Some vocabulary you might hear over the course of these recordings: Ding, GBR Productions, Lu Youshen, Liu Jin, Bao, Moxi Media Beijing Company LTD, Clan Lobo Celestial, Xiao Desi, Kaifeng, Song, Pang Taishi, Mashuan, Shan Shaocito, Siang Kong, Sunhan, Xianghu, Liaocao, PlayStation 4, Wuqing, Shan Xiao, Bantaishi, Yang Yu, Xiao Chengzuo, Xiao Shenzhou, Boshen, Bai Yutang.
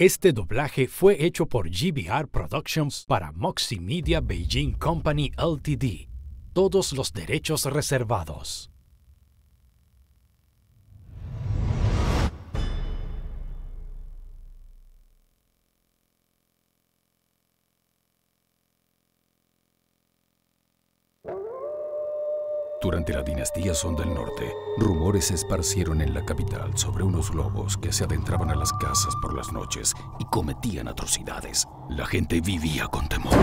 Este doblaje fue hecho por GBR Productions para Moxi Media Beijing Company LTD. Todos los derechos reservados. Durante la dinastía Song del Norte, rumores se esparcieron en la capital sobre unos lobos que se adentraban a las casas por las noches y cometían atrocidades. La gente vivía con temor.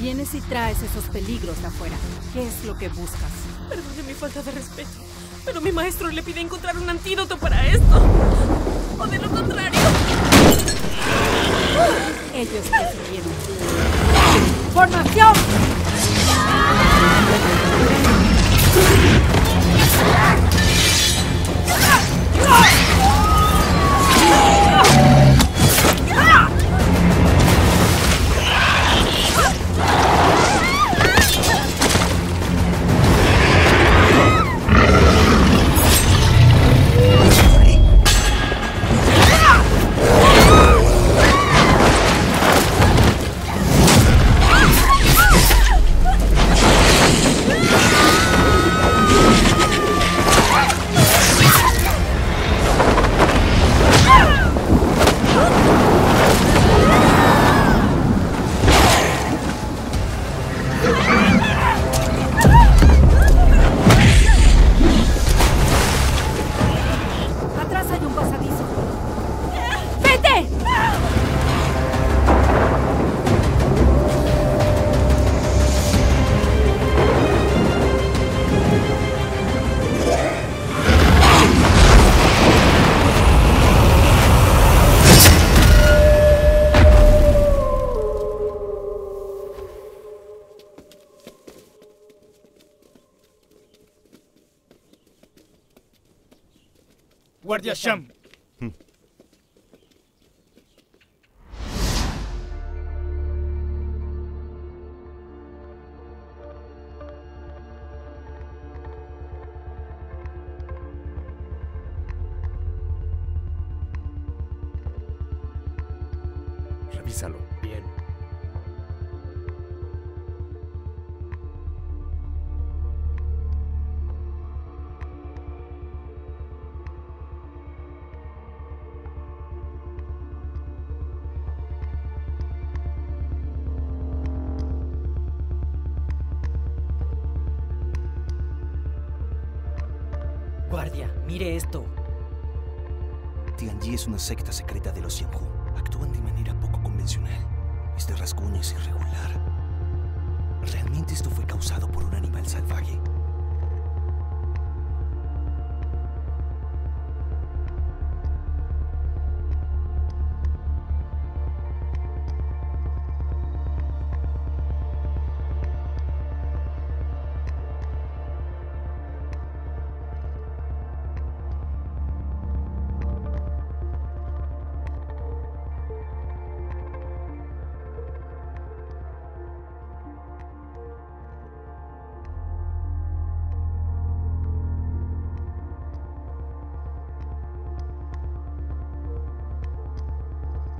Vienes y traes esos peligros de afuera. ¿Qué es lo que buscas? Perdone mi falta de respeto, pero mi maestro le pide encontrar un antídoto para esto. O de lo contrario. Ellos decidieron. ¡Formación! Guardia Sham. Revísalo. Bien. Guardia, mire esto. Tianji es una secta secreta de los Xianghu. Actúan de manera poco convencional. Este rasguño es irregular. Realmente esto fue causado por un animal salvaje.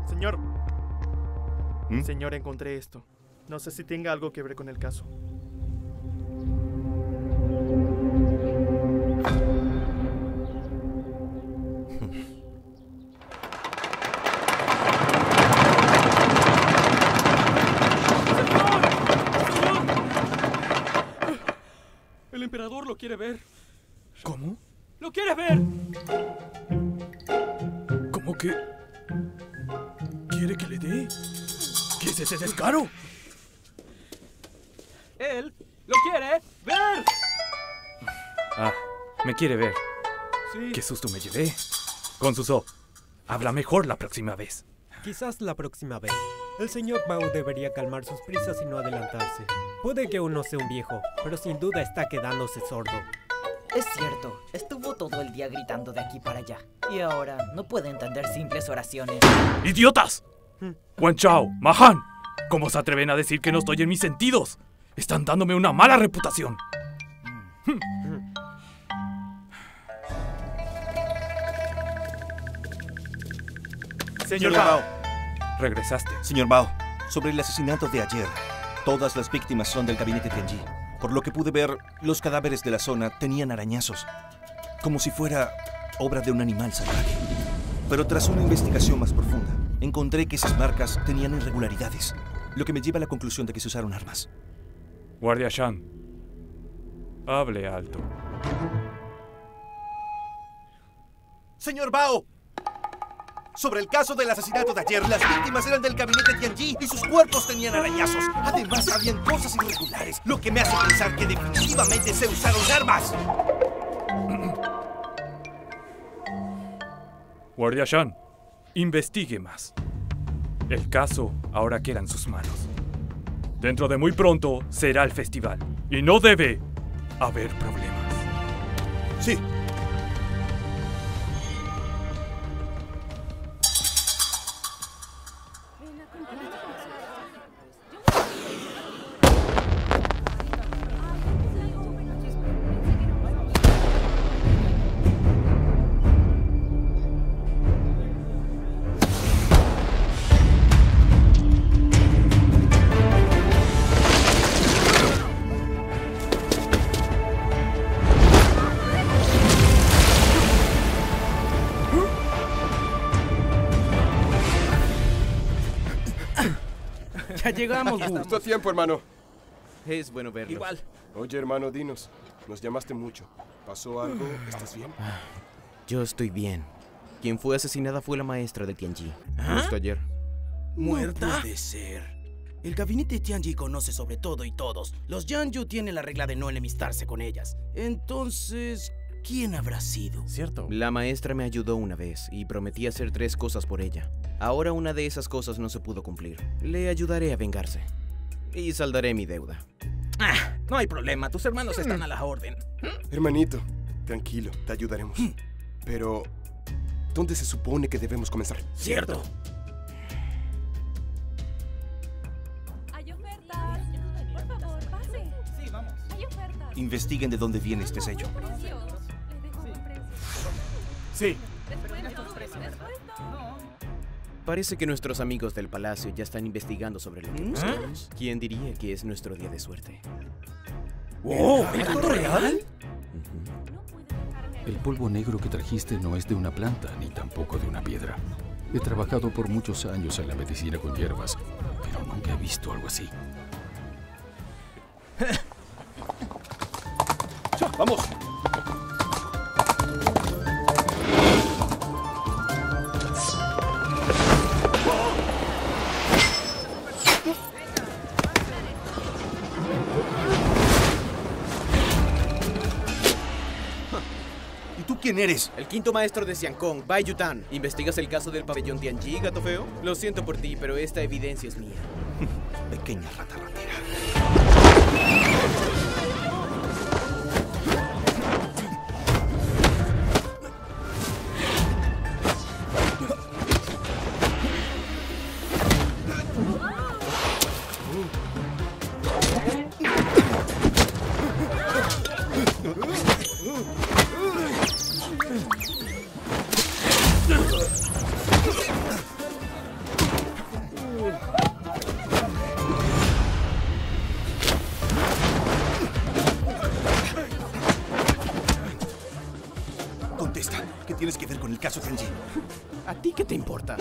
Señor. Señor, encontré esto. No sé si tenga algo que ver con el caso. ¡Señor! El emperador lo quiere ver. ¿Cómo? ¡Lo quiere ver! ¿Cómo que...? ¿Quiere que le dé? ¿Qué es ese descaro? Él lo quiere ver. Ah, me quiere ver. Sí. Qué susto me llevé. Consuso, habla mejor la próxima vez. Quizás la próxima vez. El señor Bao debería calmar sus prisas y no adelantarse. Puede que uno sea un viejo, pero sin duda está quedándose sordo. Es cierto, estuvo todo el día gritando de aquí para allá. Y ahora no puede entender simples oraciones. ¡Idiotas! Guan Chao, Mahan, ¿cómo se atreven a decir que no estoy en mis sentidos? Están dándome una mala reputación. Señor Bao. Regresaste. Señor Bao, sobre el asesinato de ayer, todas las víctimas son del gabinete Tianji. Por lo que pude ver, los cadáveres de la zona tenían arañazos, como si fuera obra de un animal salvaje. Pero tras una investigación más profunda, encontré que esas marcas tenían irregularidades, lo que me lleva a la conclusión de que se usaron armas. Guardia Shan, hable alto. Señor Bao, sobre el caso del asesinato de ayer, las víctimas eran del gabinete Tianji y sus cuerpos tenían arañazos. Además, habían cosas irregulares, lo que me hace pensar que definitivamente se usaron armas. Guardia Shan, investigue más. El caso ahora queda en sus manos. Dentro de muy pronto será el festival y no debe haber problemas. Sí. Ya llegamos, Wu. Justo a tiempo, hermano. Es bueno verlos. Igual. Oye, hermano, dinos. Nos llamaste mucho. ¿Pasó algo? ¿Estás bien? Yo estoy bien. Quien fue asesinada fue la maestra de Tianji. ¿Ah? Justo ayer. ¿Muerta? No puede ser. El gabinete Tianji conoce sobre todo y todos. Los Yang Yu tienen la regla de no enemistarse con ellas. Entonces, ¿quién habrá sido? Cierto. La maestra me ayudó una vez y prometí hacer 3 cosas por ella. Ahora una de esas cosas no se pudo cumplir. Le ayudaré a vengarse. Y saldaré mi deuda. Ah, no hay problema. Tus hermanos están a la orden. Hermanito, tranquilo. Te ayudaremos. Pero, ¿dónde se supone que debemos comenzar? Cierto. Hay ofertas. Por favor, pase. Sí, vamos. Hay ofertas. Investiguen de dónde viene este sello. Sí. Parece que nuestros amigos del palacio ya están investigando sobre lo que buscamos. ¿Quién diría que es nuestro día de suerte? ¡Wow! ¿El gato real? El polvo negro que trajiste no es de una planta ni tampoco de una piedra. He trabajado por muchos años en la medicina con hierbas, pero nunca he visto algo así. ¡Vamos! ¿Quién eres? El quinto maestro de Siang Kong, Bai Yutang. ¿Investigas el caso del pabellón Tianji, gato feo? Lo siento por ti, pero esta evidencia es mía. Pequeña rata ratera. ¿A ti qué te importa?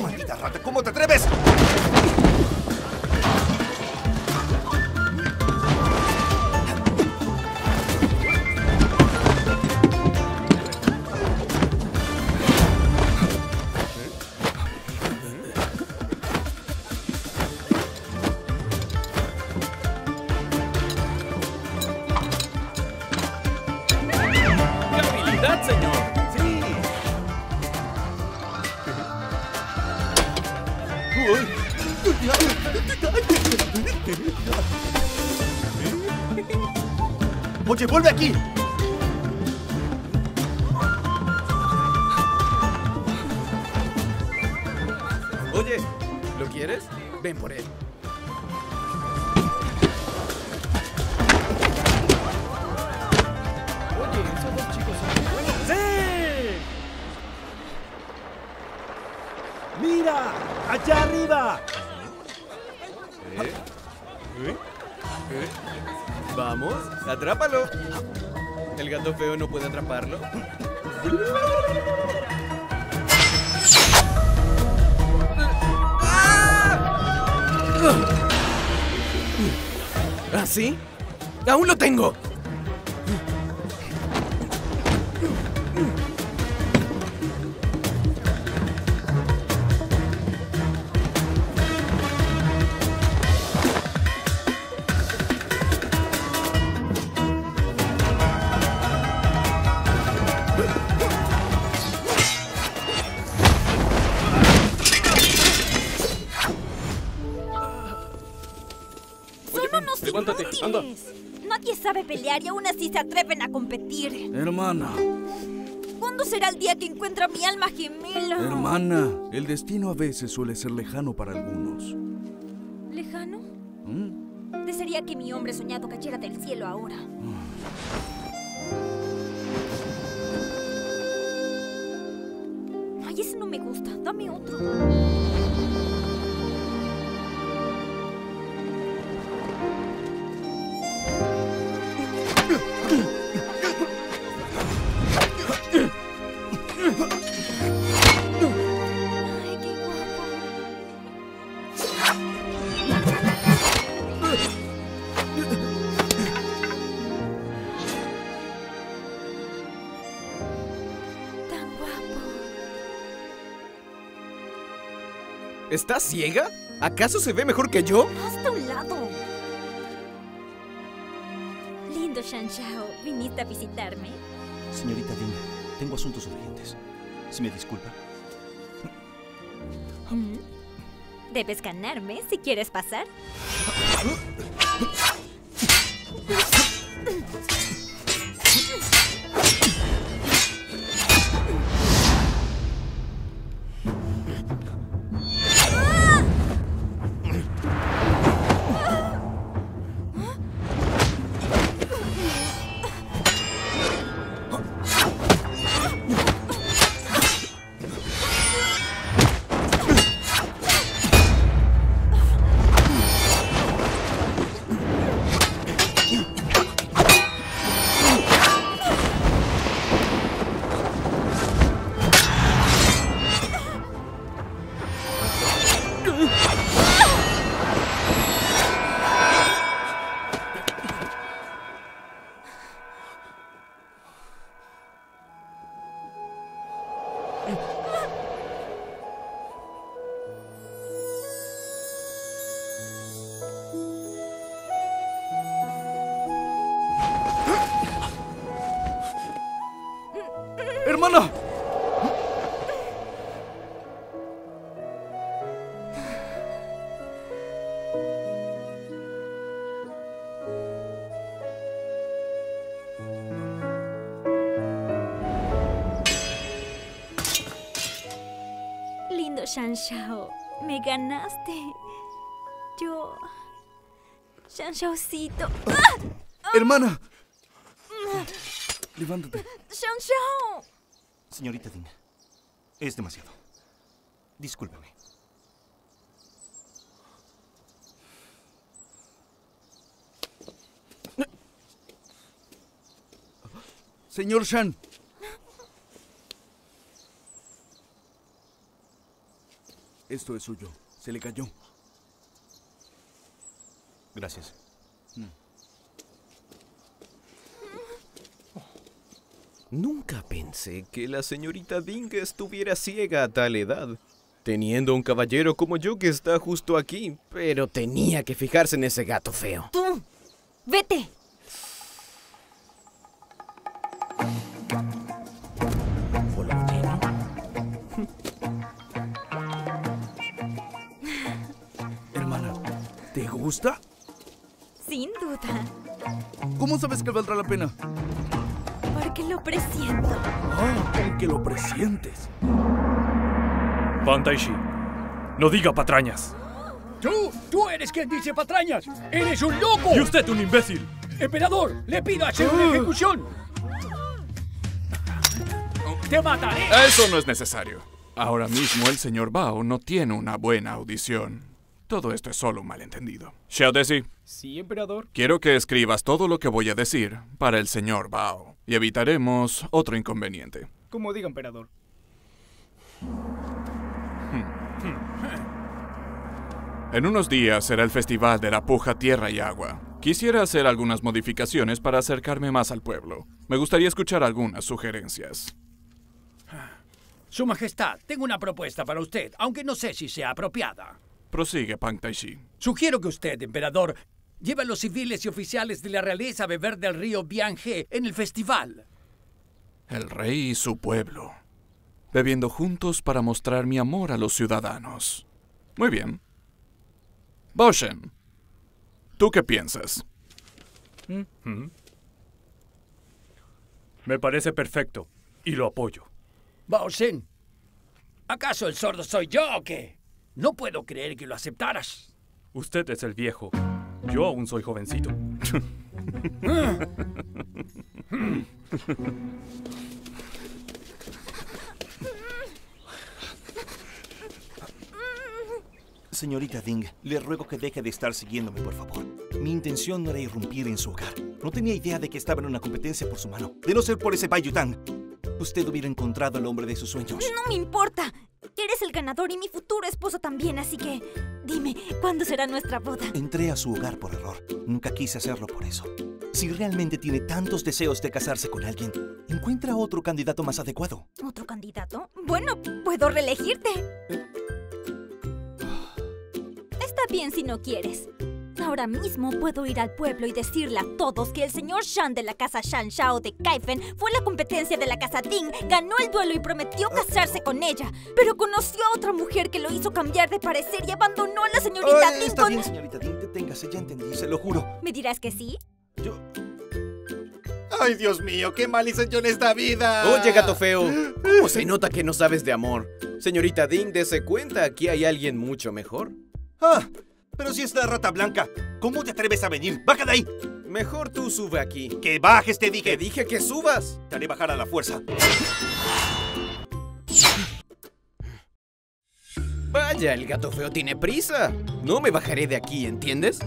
¡Maldita rata! ¿Cómo te atreves? Oye, vuelve aquí. Oye, ¿lo quieres? Ven por él. Oye, esos dos chicos son... ¡Sí! ¡Mira! ¡Allá arriba! Vamos, atrápalo. El gato feo no puede atraparlo. ¿Ah, sí? ¡Aún lo tengo! Y aún así se atreven a competir. Hermana, ¿cuándo será el día que encuentra mi alma gemela? Hermana, el destino a veces suele ser lejano para algunos. ¿Lejano? Desearía que mi hombre soñado cayera del cielo ahora. Ay, ese no me gusta, dame otro. ¿Estás ciega? ¿Acaso se ve mejor que yo? ¡Hasta un lado! Lindo Shan Xiao, ¿viniste a visitarme? Señorita Dina, tengo asuntos urgentes. ¿Si me disculpa? Debes ganarme si quieres pasar. ¡Hermana! Lindo Shan Xiao, me ganaste. Yo... Shan Shaocito. ¡Ah! ¡Hermana! Levántate. Shan Xiao. Señorita Dina, es demasiado. Discúlpame. Señor Shan. Esto es suyo. Se le cayó. Gracias. Nunca pensé que la señorita Ding estuviera ciega a tal edad, teniendo un caballero como yo que está justo aquí, pero tenía que fijarse en ese gato feo. ¡Tú! ¡Vete! Hermana, ¿te gusta? Sin duda. ¿Cómo sabes que valdrá la pena? Porque lo presiento. Ah, porque lo presientes. Bantaishi, no diga patrañas. Tú eres quien dice patrañas. Eres un loco. Y usted un imbécil. Emperador, le pido hacer una ejecución. Te mataré. Eso no es necesario. Ahora mismo el señor Bao no tiene una buena audición. Todo esto es solo un malentendido. Xiao Desi. Sí, emperador. Quiero que escribas todo lo que voy a decir para el señor Bao y evitaremos otro inconveniente. Como diga, emperador. En unos días será el Festival de la Puja Tierra y Agua. Quisiera hacer algunas modificaciones para acercarme más al pueblo. Me gustaría escuchar algunas sugerencias. Su Majestad, tengo una propuesta para usted, aunque no sé si sea apropiada. Prosigue, Pang Taishi. Sugiero que usted, emperador, lleve a los civiles y oficiales de la realeza a beber del río Bianhe en el festival. El rey y su pueblo, bebiendo juntos para mostrar mi amor a los ciudadanos. Muy bien. Boshen, ¿tú qué piensas? Me parece perfecto y lo apoyo. Boshen, ¿acaso el sordo soy yo o qué? No puedo creer que lo aceptaras. Usted es el viejo. Yo aún soy jovencito. Señorita Ding, le ruego que deje de estar siguiéndome, por favor. Mi intención no era irrumpir en su hogar. No tenía idea de que estaba en una competencia por su mano. De no ser por ese Bai Yutang, usted hubiera encontrado al hombre de sus sueños. No me importa. Eres el ganador y mi futuro esposo también, así que... Dime, ¿cuándo será nuestra boda? Entré a su hogar por error. Nunca quise hacerlo por eso. Si realmente tiene tantos deseos de casarse con alguien, encuentra otro candidato más adecuado. ¿Otro candidato? Bueno, puedo reelegirte. Está bien si no quieres. Ahora mismo puedo ir al pueblo y decirle a todos que el señor Shan de la casa Shan Zhao de Kaifeng fue a la competencia de la casa Ding, ganó el duelo y prometió casarse con ella. Pero conoció a otra mujer que lo hizo cambiar de parecer y abandonó a la señorita Ding. Está bien, señorita Ding, deténgase, ya entendí, se lo juro. ¿Me dirás que sí? Yo... ¡Ay, Dios mío! ¡Qué mal hice yo en esta vida! Oye, gato feo, ¿cómo se nota que no sabes de amor? Señorita Ding, dese cuenta, aquí hay alguien mucho mejor. ¡Ah! Pero si es la rata blanca, ¿cómo te atreves a venir? ¡Baja de ahí! Mejor tú sube aquí. ¡Que bajes, te dije! ¡Te dije que subas! Te haré bajar a la fuerza. Vaya, el gato feo tiene prisa. No me bajaré de aquí, ¿entiendes?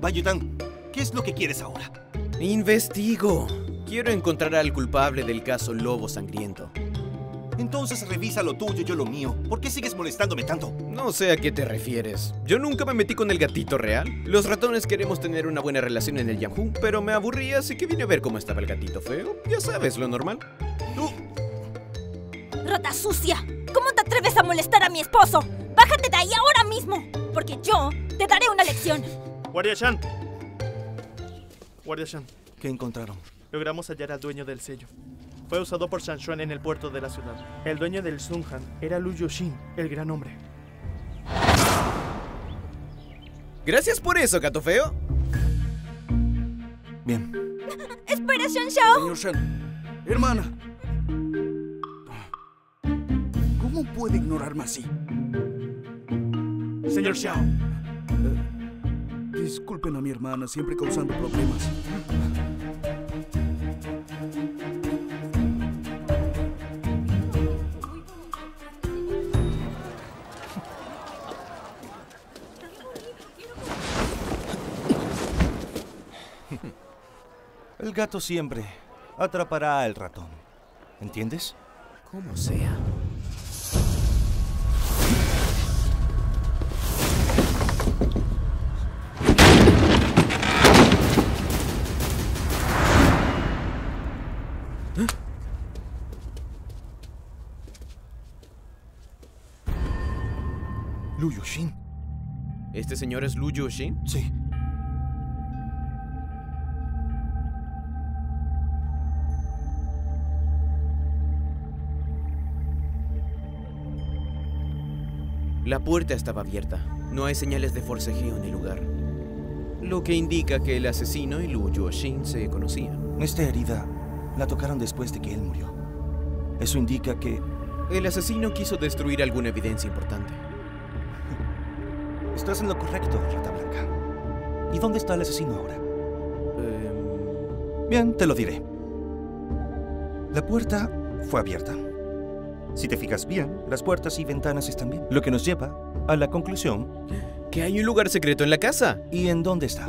Bai Yutang, ¿qué es lo que quieres ahora? Investigo. Quiero encontrar al culpable del caso Lobo Sangriento. Entonces revisa lo tuyo y yo lo mío. ¿Por qué sigues molestándome tanto? No sé a qué te refieres. Yo nunca me metí con el gatito real. Los ratones queremos tener una buena relación en el Yahoo, pero me aburrí, así que vine a ver cómo estaba el gatito feo. Ya sabes, lo normal. ¡Tú! ¡Rata sucia! ¿Cómo te atreves a molestar a mi esposo? ¡Bájate de ahí ahora mismo! Porque yo te daré una lección. Guardia Shan. Guardia Shan. ¿Qué encontraron? Logramos hallar al dueño del sello. fue usado por Shan Xuan en el puerto de la ciudad. El dueño del Sunhan era Lu Youshen, el gran hombre. Gracias por eso, gato feo. Bien. ¡Espera, Shan Xiao! Señor Shan, hermana. ¿Cómo puede ignorarme así? Señor Xiao. Disculpen a mi hermana, siempre causando problemas. El gato siempre atrapará al ratón. ¿Entiendes? Como sea. Lu Youshen. ¿Este señor es Lu Youshen? Sí. La puerta estaba abierta. No hay señales de forcejeo en el lugar, lo que indica que el asesino y Lu Youshen se conocían. Esta herida la tocaron después de que él murió. Eso indica que... el asesino quiso destruir alguna evidencia importante. Estás en lo correcto, Rata Blanca. ¿Y dónde está el asesino ahora? Bien, te lo diré. La puerta fue abierta. Si te fijas bien, las puertas y ventanas están bien. Lo que nos lleva a la conclusión... que hay un lugar secreto en la casa. ¿Y en dónde está?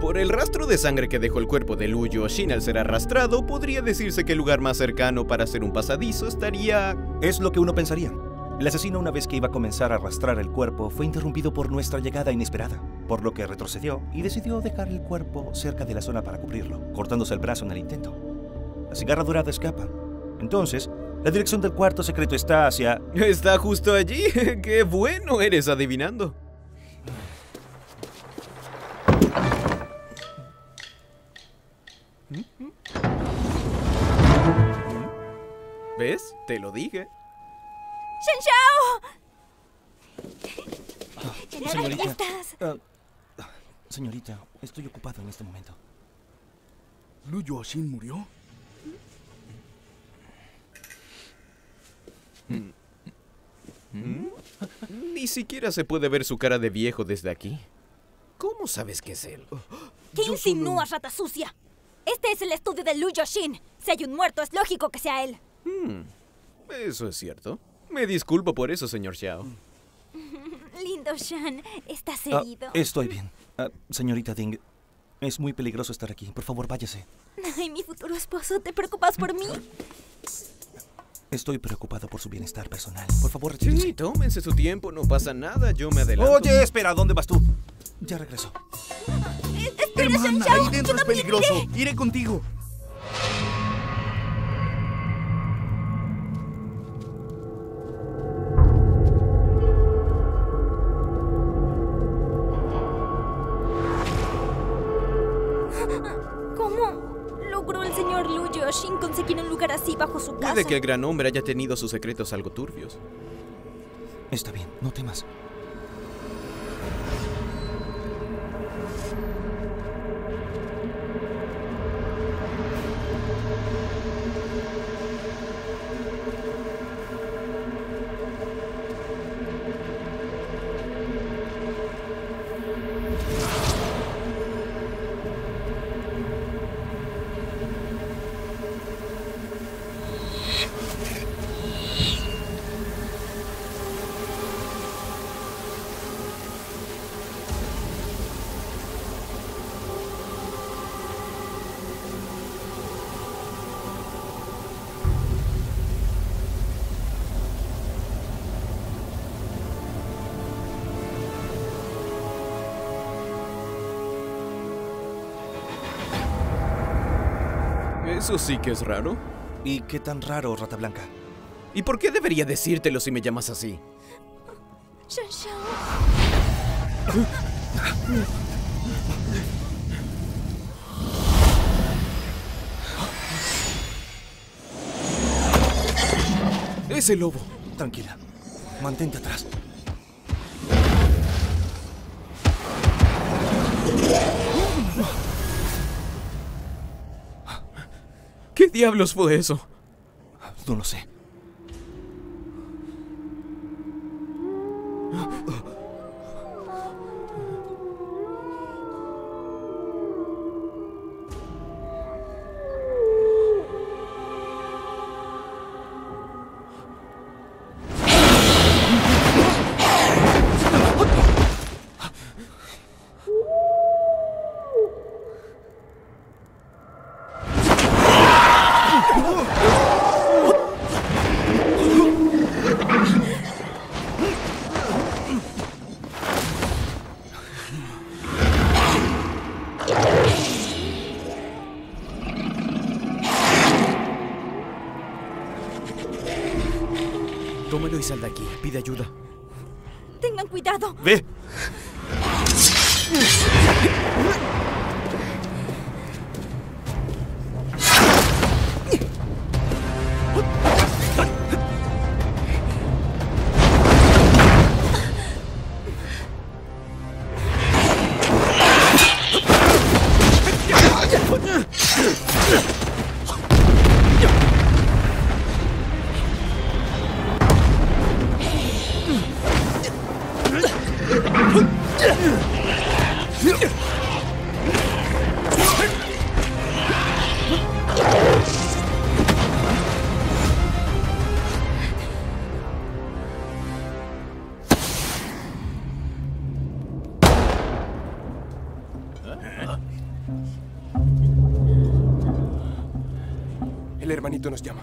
Por el rastro de sangre que dejó el cuerpo de Lu Youshen al ser arrastrado, podría decirse que el lugar más cercano para hacer un pasadizo estaría... Es lo que uno pensaría. El asesino, una vez que iba a comenzar a arrastrar el cuerpo, fue interrumpido por nuestra llegada inesperada, por lo que retrocedió y decidió dejar el cuerpo cerca de la zona para cubrirlo, cortándose el brazo en el intento. La cigarra dorada escapa. Entonces, la dirección del cuarto secreto está hacia... Está justo allí. ¡Qué bueno eres adivinando! ¿Ves? Te lo dije. ¡Shan Xiao! Señorita, ¿ahí estás? Señorita, estoy ocupado en este momento. ¿Lu Youshen murió? Ni siquiera se puede ver su cara de viejo desde aquí. ¿Cómo sabes que es él? ¿Qué insinúas, rata sucia? Este es el estudio de Lu Youshen. Si hay un muerto, es lógico que sea él. Eso es cierto. Me disculpo por eso, señor Xiao. Lindo Shan, ¿estás herido? Estoy bien. Señorita Ding, es muy peligroso estar aquí. Por favor, váyase. Ay, mi futuro esposo, ¿te preocupas por mí? Estoy preocupado por su bienestar personal. Por favor, retírese. Sí, tómense su tiempo, no pasa nada. Yo me adelanto. Oye, espera, ¿dónde vas tú? Ya regreso. Hermana, ahí dentro es peligroso. Iré contigo. ¿Cómo logró el señor Lu Youshen conseguir un lugar así bajo su casa? Puede que el gran hombre haya tenido sus secretos algo turbios. Está bien, no temas. Eso sí que es raro. ¿Y qué tan raro, Rata Blanca? ¿Y por qué debería decírtelo si me llamas así? Shan Xiao. Es el lobo. Tranquila. Mantente atrás. ¿Qué diablos fue eso? No lo sé. Tómalo y sal de aquí. Pide ayuda. Tengan cuidado. Ve. El hermanito nos llama.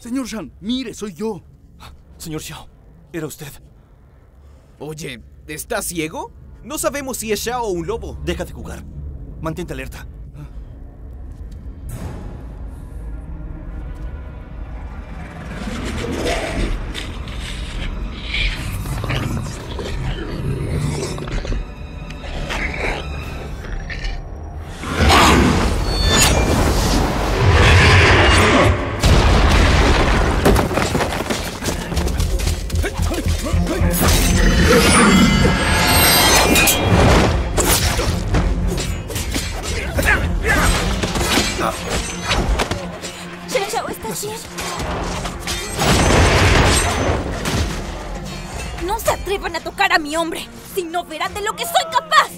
Señor Shan, mire, soy yo. Señor Xiao, era usted. Oye, ¿estás ciego? No sabemos si es Xiao o un lobo. Deja de jugar. Mantente alerta. Hombre, si no verán de lo que soy capaz.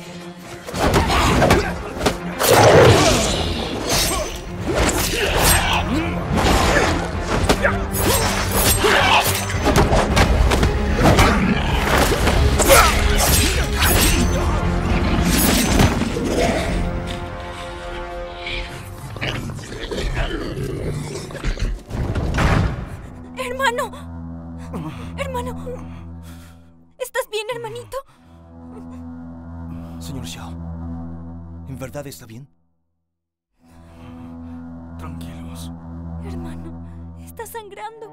Hermano. ¿Estás bien, hermanito? Señor Xiao, ¿en verdad está bien? Tranquilos. Hermano, está sangrando.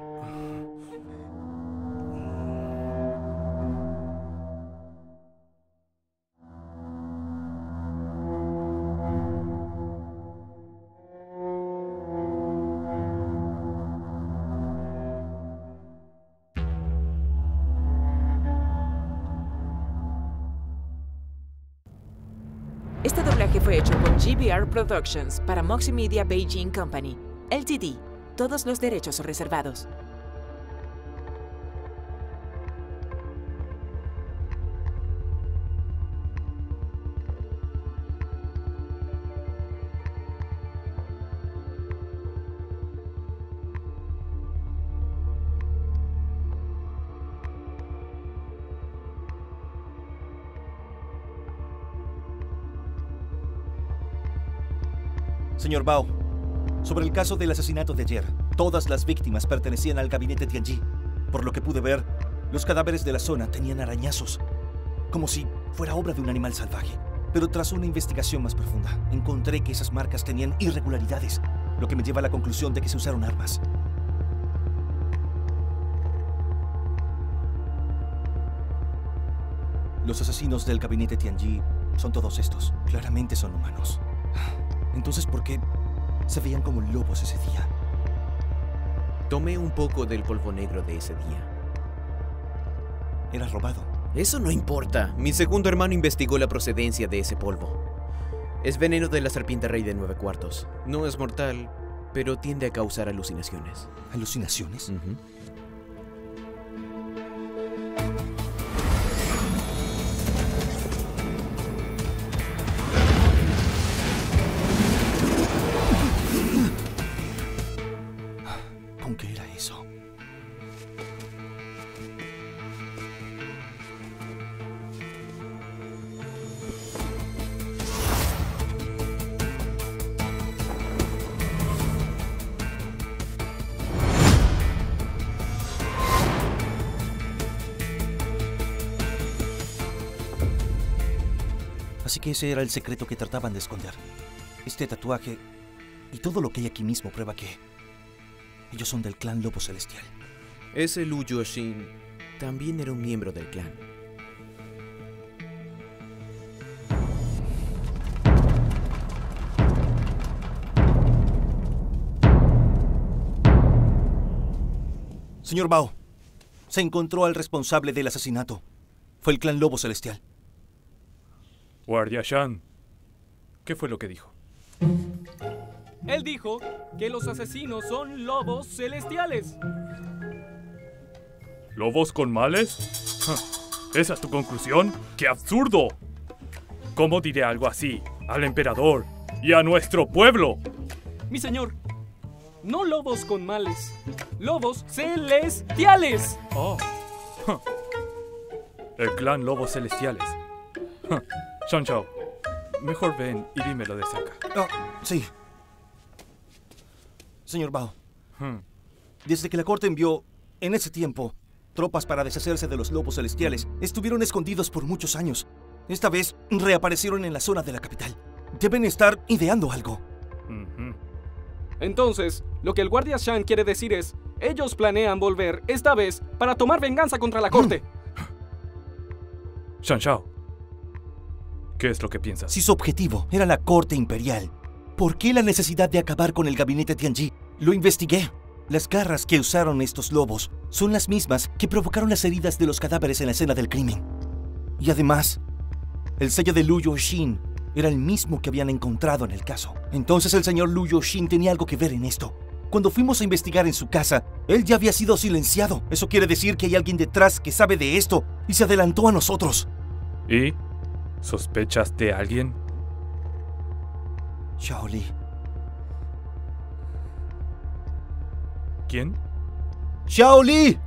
Este doblaje fue hecho por GBR Productions para Moxi Media Beijing Company LTD. Todos los derechos reservados. Señor Bao, sobre el caso del asesinato de ayer, todas las víctimas pertenecían al gabinete Tianji. Por lo que pude ver, los cadáveres de la zona tenían arañazos, como si fuera obra de un animal salvaje. Pero tras una investigación más profunda, encontré que esas marcas tenían irregularidades, lo que me lleva a la conclusión de que se usaron armas. Los asesinos del gabinete Tianji son todos estos. Claramente son humanos. Entonces, ¿por qué se veían como lobos ese día? Tomé un poco del polvo negro de ese día. Era robado. Eso no importa. Mi segundo hermano investigó la procedencia de ese polvo. Es veneno de la serpiente rey de 9/4. No es mortal, pero tiende a causar alucinaciones. ¿Alucinaciones? Así que ese era el secreto que trataban de esconder. Este tatuaje y todo lo que hay aquí mismo prueba que ellos son del clan Lobo Celestial. Ese Lu Youshen también era un miembro del clan. Señor Bao, se encontró al responsable del asesinato. Fue el clan Lobo Celestial. Guardia Shan, ¿qué fue lo que dijo? Él dijo que los asesinos son lobos celestiales. ¿Lobos con males? ¿Esa es tu conclusión? ¡Qué absurdo! ¿Cómo diré algo así al emperador y a nuestro pueblo? Mi señor, no lobos con males, lobos celestiales. Oh. El clan Lobos Celestiales. Shan Xiao, mejor ven y dímelo de cerca. Sí. Señor Bao, desde que la corte envió, en ese tiempo, tropas para deshacerse de los lobos celestiales, estuvieron escondidos por muchos años. Esta vez, reaparecieron en la zona de la capital. Deben estar ideando algo. Entonces, lo que el guardia Shan quiere decir es, ellos planean volver, esta vez, para tomar venganza contra la corte. Shan Xiao. ¿Qué es lo que piensas? Si su objetivo era la corte imperial, ¿por qué la necesidad de acabar con el gabinete Tianji? Lo investigué. Las garras que usaron estos lobos son las mismas que provocaron las heridas de los cadáveres en la escena del crimen. Y además, el sello de Lu Youshen era el mismo que habían encontrado en el caso. Entonces el señor Lu Youshen tenía algo que ver en esto. Cuando fuimos a investigar en su casa, él ya había sido silenciado. Eso quiere decir que hay alguien detrás que sabe de esto y se adelantó a nosotros. ¿Y? ¿Sospechas de alguien? Shaoli. ¿Quién? ¡Shaoli!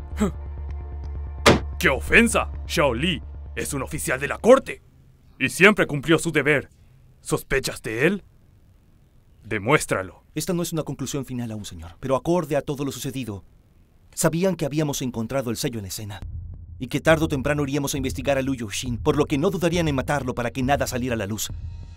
¡Qué ofensa! Shaoli es un oficial de la corte y siempre cumplió su deber. ¿Sospechas de él? Demuéstralo. Esta no es una conclusión final aún, señor, pero acorde a todo lo sucedido, sabían que habíamos encontrado el sello en la escena. Y que tarde o temprano iríamos a investigar a Lu Youshen, por lo que no dudarían en matarlo para que nada saliera a la luz.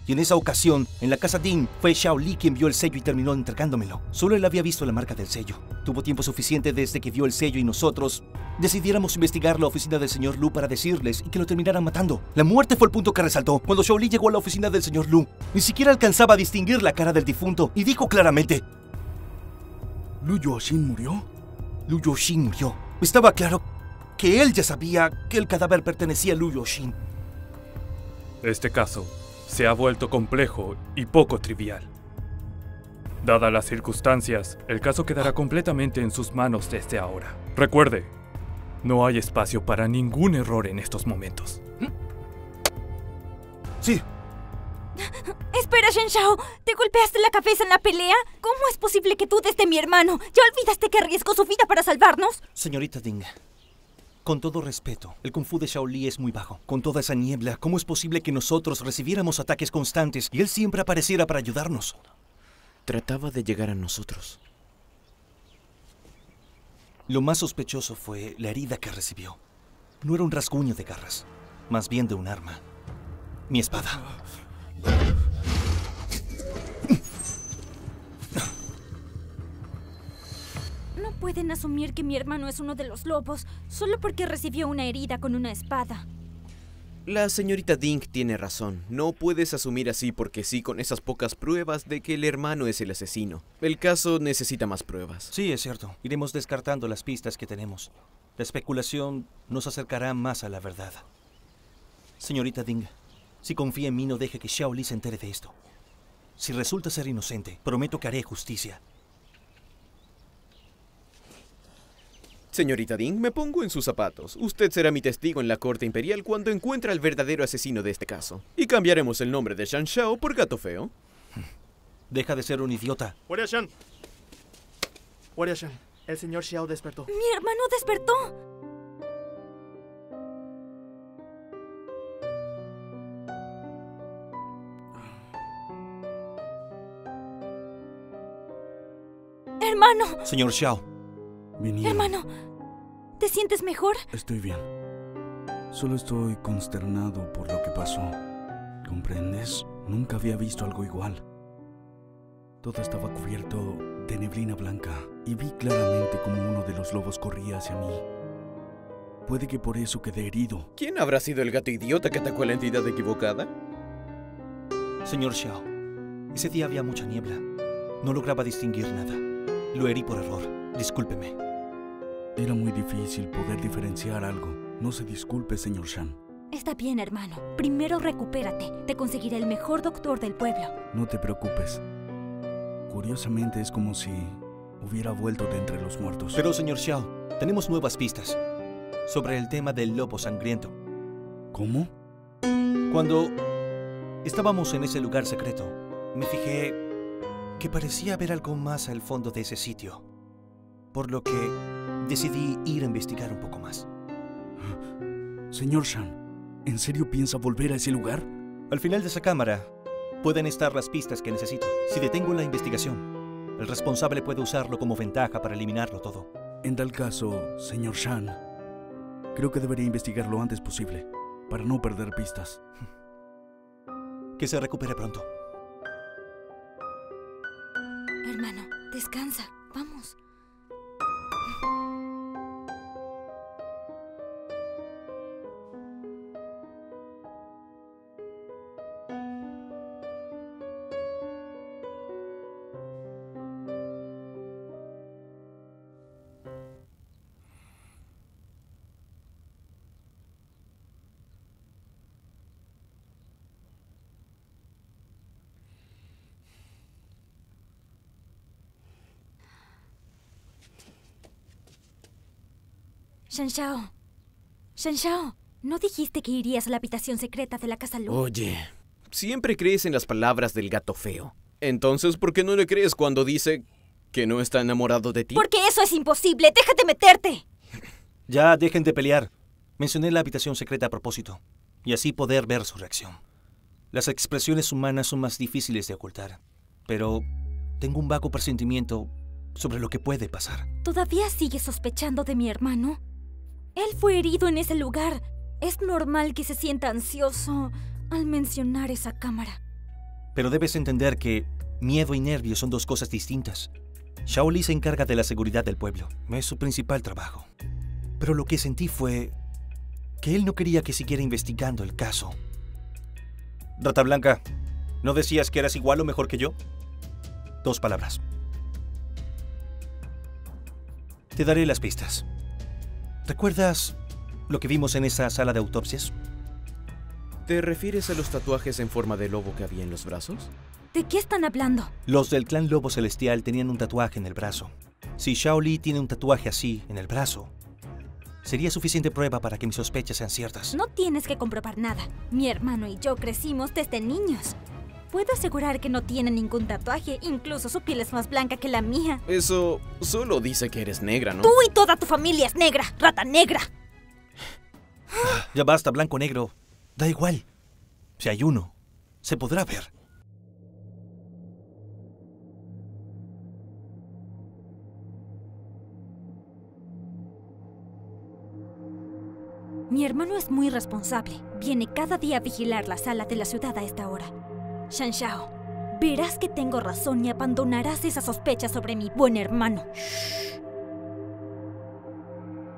Y en esa ocasión, en la casa Ding, fue Shaoli quien vio el sello y terminó entregándomelo. Solo él había visto la marca del sello. Tuvo tiempo suficiente desde que vio el sello y nosotros decidiéramos investigar la oficina del señor Lu para decirles y que lo terminaran matando. La muerte fue el punto que resaltó cuando Shaoli llegó a la oficina del señor Lu. Ni siquiera alcanzaba a distinguir la cara del difunto y dijo claramente: ¿Lu Youshen murió? Lu Youshen murió. Estaba claro que él ya sabía que el cadáver pertenecía a Lu Youshen. Este caso se ha vuelto complejo y poco trivial. Dadas las circunstancias, el caso quedará completamente en sus manos desde ahora. Recuerde, no hay espacio para ningún error en estos momentos. Sí. Espera, Shan Xiao, ¿te golpeaste la cabeza en la pelea? ¿Cómo es posible que dudes de mi hermano? ¿Ya olvidaste que arriesgó su vida para salvarnos? Señorita Ding, con todo respeto, el Kung Fu de Shaoli es muy bajo. Con toda esa niebla, ¿cómo es posible que nosotros recibiéramos ataques constantes y él siempre apareciera para ayudarnos? Trataba de llegar a nosotros. Lo más sospechoso fue la herida que recibió. No era un rasguño de garras, más bien de un arma. Mi espada. No pueden asumir que mi hermano es uno de los lobos solo porque recibió una herida con una espada. La señorita Ding tiene razón. No puedes asumir así porque sí con esas pocas pruebas de que el hermano es el asesino. El caso necesita más pruebas. Sí, es cierto. Iremos descartando las pistas que tenemos. La especulación nos acercará más a la verdad. Señorita Ding, si confía en mí, no deje que Shaoli se entere de esto. Si resulta ser inocente, prometo que haré justicia. Señorita Ding, me pongo en sus zapatos. Usted será mi testigo en la corte imperial cuando encuentre al verdadero asesino de este caso. Y cambiaremos el nombre de Zhan Zhao por Gato Feo. Deja de ser un idiota. ¡Guardia Shan! ¡Guardia Shan! El señor Xiao despertó. ¡Mi hermano despertó! ¡Hermano! Señor Xiao. Vinieron. Hermano, ¿te sientes mejor? Estoy bien. Solo estoy consternado por lo que pasó. ¿Comprendes? Nunca había visto algo igual. Todo estaba cubierto de neblina blanca y vi claramente cómo uno de los lobos corría hacia mí. Puede que por eso quedé herido. ¿Quién habrá sido el gato idiota que atacó a la entidad equivocada? Señor Xiao, ese día había mucha niebla. No lograba distinguir nada. Lo herí por error. Discúlpeme. Era muy difícil poder diferenciar algo. No se disculpe, señor Shan. Está bien, hermano. Primero recupérate. Te conseguiré el mejor doctor del pueblo. No te preocupes. Curiosamente es como si hubiera vuelto de entre los muertos. Pero, señor Xiao, tenemos nuevas pistas sobre el tema del lobo sangriento. ¿Cómo? Cuando estábamos en ese lugar secreto, me fijé que parecía haber algo más al fondo de ese sitio, por lo que decidí ir a investigar un poco más. Señor Shan, ¿en serio piensa volver a ese lugar? Al final de esa cámara pueden estar las pistas que necesito. Si detengo la investigación, el responsable puede usarlo como ventaja para eliminarlo todo. En tal caso, señor Shan, creo que debería investigar lo antes posible, para no perder pistas. Que se recupere pronto. Hermano, descansa. Vamos. Shan Xiao. Shan Xiao, ¿no dijiste que irías a la habitación secreta de la Casa Lu? Oye, siempre crees en las palabras del gato feo. Entonces, ¿por qué no le crees cuando dice que no está enamorado de ti? Porque eso es imposible. ¡Déjate meterte! Ya, dejen de pelear. Mencioné la habitación secreta a propósito, y así poder ver su reacción. Las expresiones humanas son más difíciles de ocultar, pero tengo un vago presentimiento sobre lo que puede pasar. ¿Todavía sigues sospechando de mi hermano? Él fue herido en ese lugar. Es normal que se sienta ansioso al mencionar esa cámara. Pero debes entender que miedo y nervios son dos cosas distintas. Shaoli se encarga de la seguridad del pueblo. Es su principal trabajo. Pero lo que sentí fue que él no quería que siguiera investigando el caso. Rata Blanca, ¿no decías que eras igual o mejor que yo? Dos palabras. Te daré las pistas. ¿Recuerdas lo que vimos en esa sala de autopsias? ¿Te refieres a los tatuajes en forma de lobo que había en los brazos? ¿De qué están hablando? Los del clan Lobo Celestial tenían un tatuaje en el brazo. Si Shaoli tiene un tatuaje así en el brazo, sería suficiente prueba para que mis sospechas sean ciertas. No tienes que comprobar nada. Mi hermano y yo crecimos desde niños. Puedo asegurar que no tiene ningún tatuaje, incluso su piel es más blanca que la mía. Eso solo dice que eres negra, ¿no? Tú y toda tu familia es negra, rata negra. Ya basta, blanco negro. Da igual. Si hay uno, se podrá ver. Mi hermano es muy responsable. Viene cada día a vigilar la sala de la ciudad a esta hora. Shan Xiao, verás que tengo razón y abandonarás esa sospecha sobre mi buen hermano. Shh.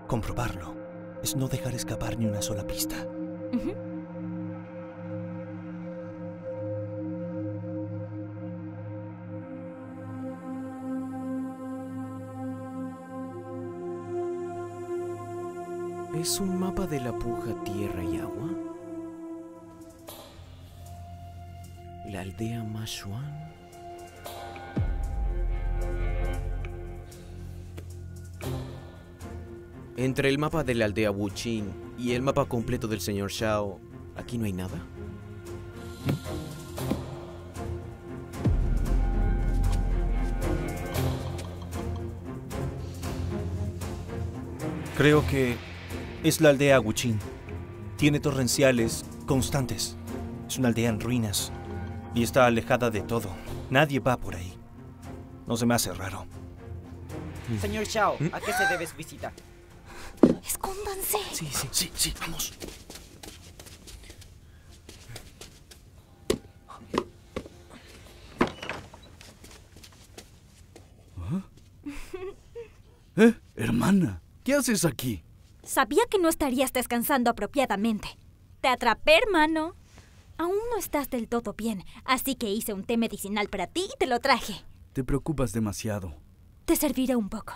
Comprobarlo es no dejar escapar ni una sola pista. ¿Es un mapa de la Puja Tierra y Agua? La aldea Mashuan. Entre el mapa de la aldea Wuqing y el mapa completo del señor Xiao, ¿aquí no hay nada? Creo que es la aldea Wuqing. Tiene torrenciales constantes. Es una aldea en ruinas. Y está alejada de todo. Nadie va por ahí. No se me hace raro. Señor Xiao, ¿a qué se debe su visita? ¡Escóndanse! Sí, vamos. Hermana, ¿qué haces aquí? Sabía que no estarías descansando apropiadamente. Te atrapé, hermano. Aún no estás del todo bien, así que hice un té medicinal para ti y te lo traje. Te preocupas demasiado. Te serviré un poco.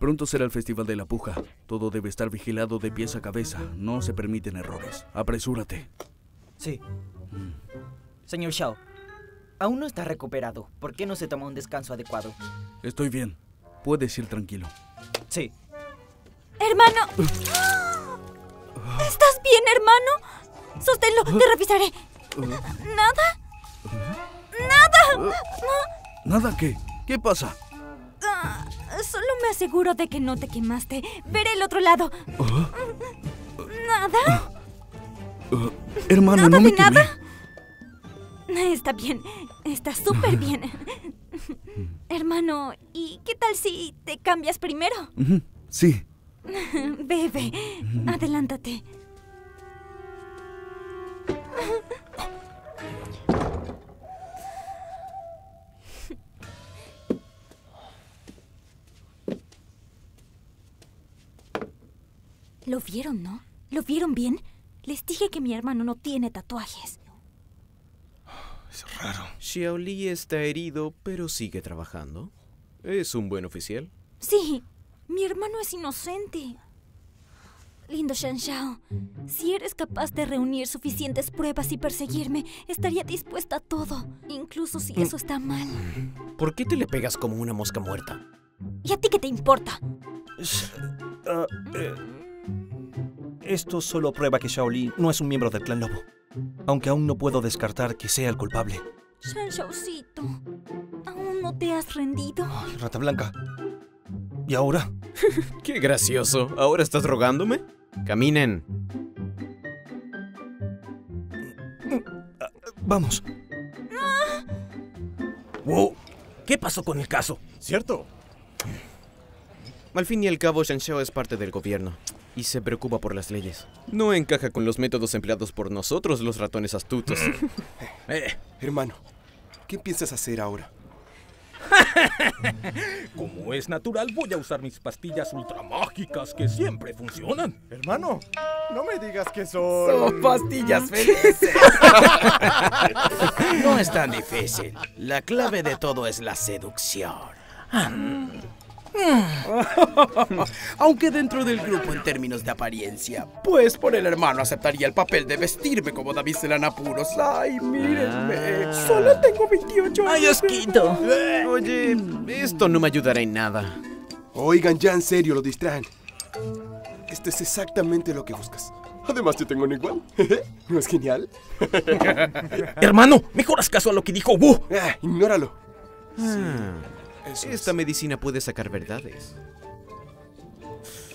Pronto será el Festival de la Puja. Todo debe estar vigilado de pies a cabeza. No se permiten errores. Apresúrate. Sí. Señor Xiao, aún no está recuperado. ¿Por qué no se toma un descanso adecuado? Estoy bien. Puedes ir tranquilo. Sí. ¡Hermano! ¿Estás bien, hermano? Sosténlo, te revisaré. ¿Nada? ¡Nada! ¿Nada qué? ¿Qué pasa? Solo me aseguro de que no te quemaste. Veré el otro lado. ¿Nada? Hermano, ¿nada no me quemé? ¿Nada? Está bien. Está súper bien. Hermano, ¿y qué tal si te cambias primero? Sí. Bebe, adelántate. ¿Lo vieron, no? ¿Lo vieron bien? Les dije que mi hermano no tiene tatuajes. Es raro. Xiaoli está herido, pero sigue trabajando. ¿Es un buen oficial? Sí. Mi hermano es inocente. Lindo Shan Xiao, si eres capaz de reunir suficientes pruebas y perseguirme, estaría dispuesta a todo, incluso si eso está mal. ¿Por qué te le pegas como una mosca muerta? ¿Y a ti qué te importa? Esto solo prueba que Shaoli no es un miembro del Clan Lobo, aunque aún no puedo descartar que sea el culpable. Shan Shaocito, ¿aún no te has rendido? Ay, rata blanca. ¿Y ahora? ¡Qué gracioso! ¿Ahora estás rogándome? ¡Caminen! Vamos. ¡Wow! ¿Qué pasó con el caso? ¿Cierto? Al fin y al cabo, Shan Xiao es parte del gobierno y se preocupa por las leyes. No encaja con los métodos empleados por nosotros, los ratones astutos. Hermano, ¿qué piensas hacer ahora? Como es natural, voy a usar mis pastillas ultramágicas que siempre funcionan. Hermano, no me digas que son pastillas felices. No es tan difícil. La clave de todo es la seducción. Aunque dentro del grupo en términos de apariencia, pues por el hermano aceptaría el papel de vestirme como David Celan Apuros. Ay, mírenme, solo tengo 28 años. Ay, Osquito. Oye, esto no me ayudará en nada. Oigan, ya en serio lo distraen. Esto es exactamente lo que buscas. Además, yo tengo un igual. ¿No es genial? Hermano, mejor haz caso a lo que dijo Wu. Ignóralo. Sí, esta medicina puede sacar verdades.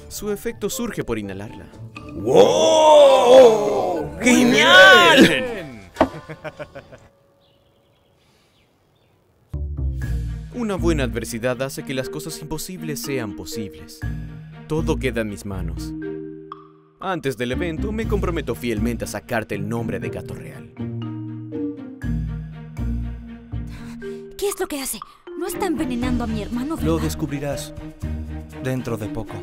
Su efecto surge por inhalarla. ¡Wow! ¡Genial! Bien. Una buena adversidad hace que las cosas imposibles sean posibles. Todo queda en mis manos. Antes del evento, me comprometo fielmente a sacarte el nombre de Gato Real. ¿Qué es lo que hace? ¿No está envenenando a mi hermano, verdad? Lo descubrirás dentro de poco.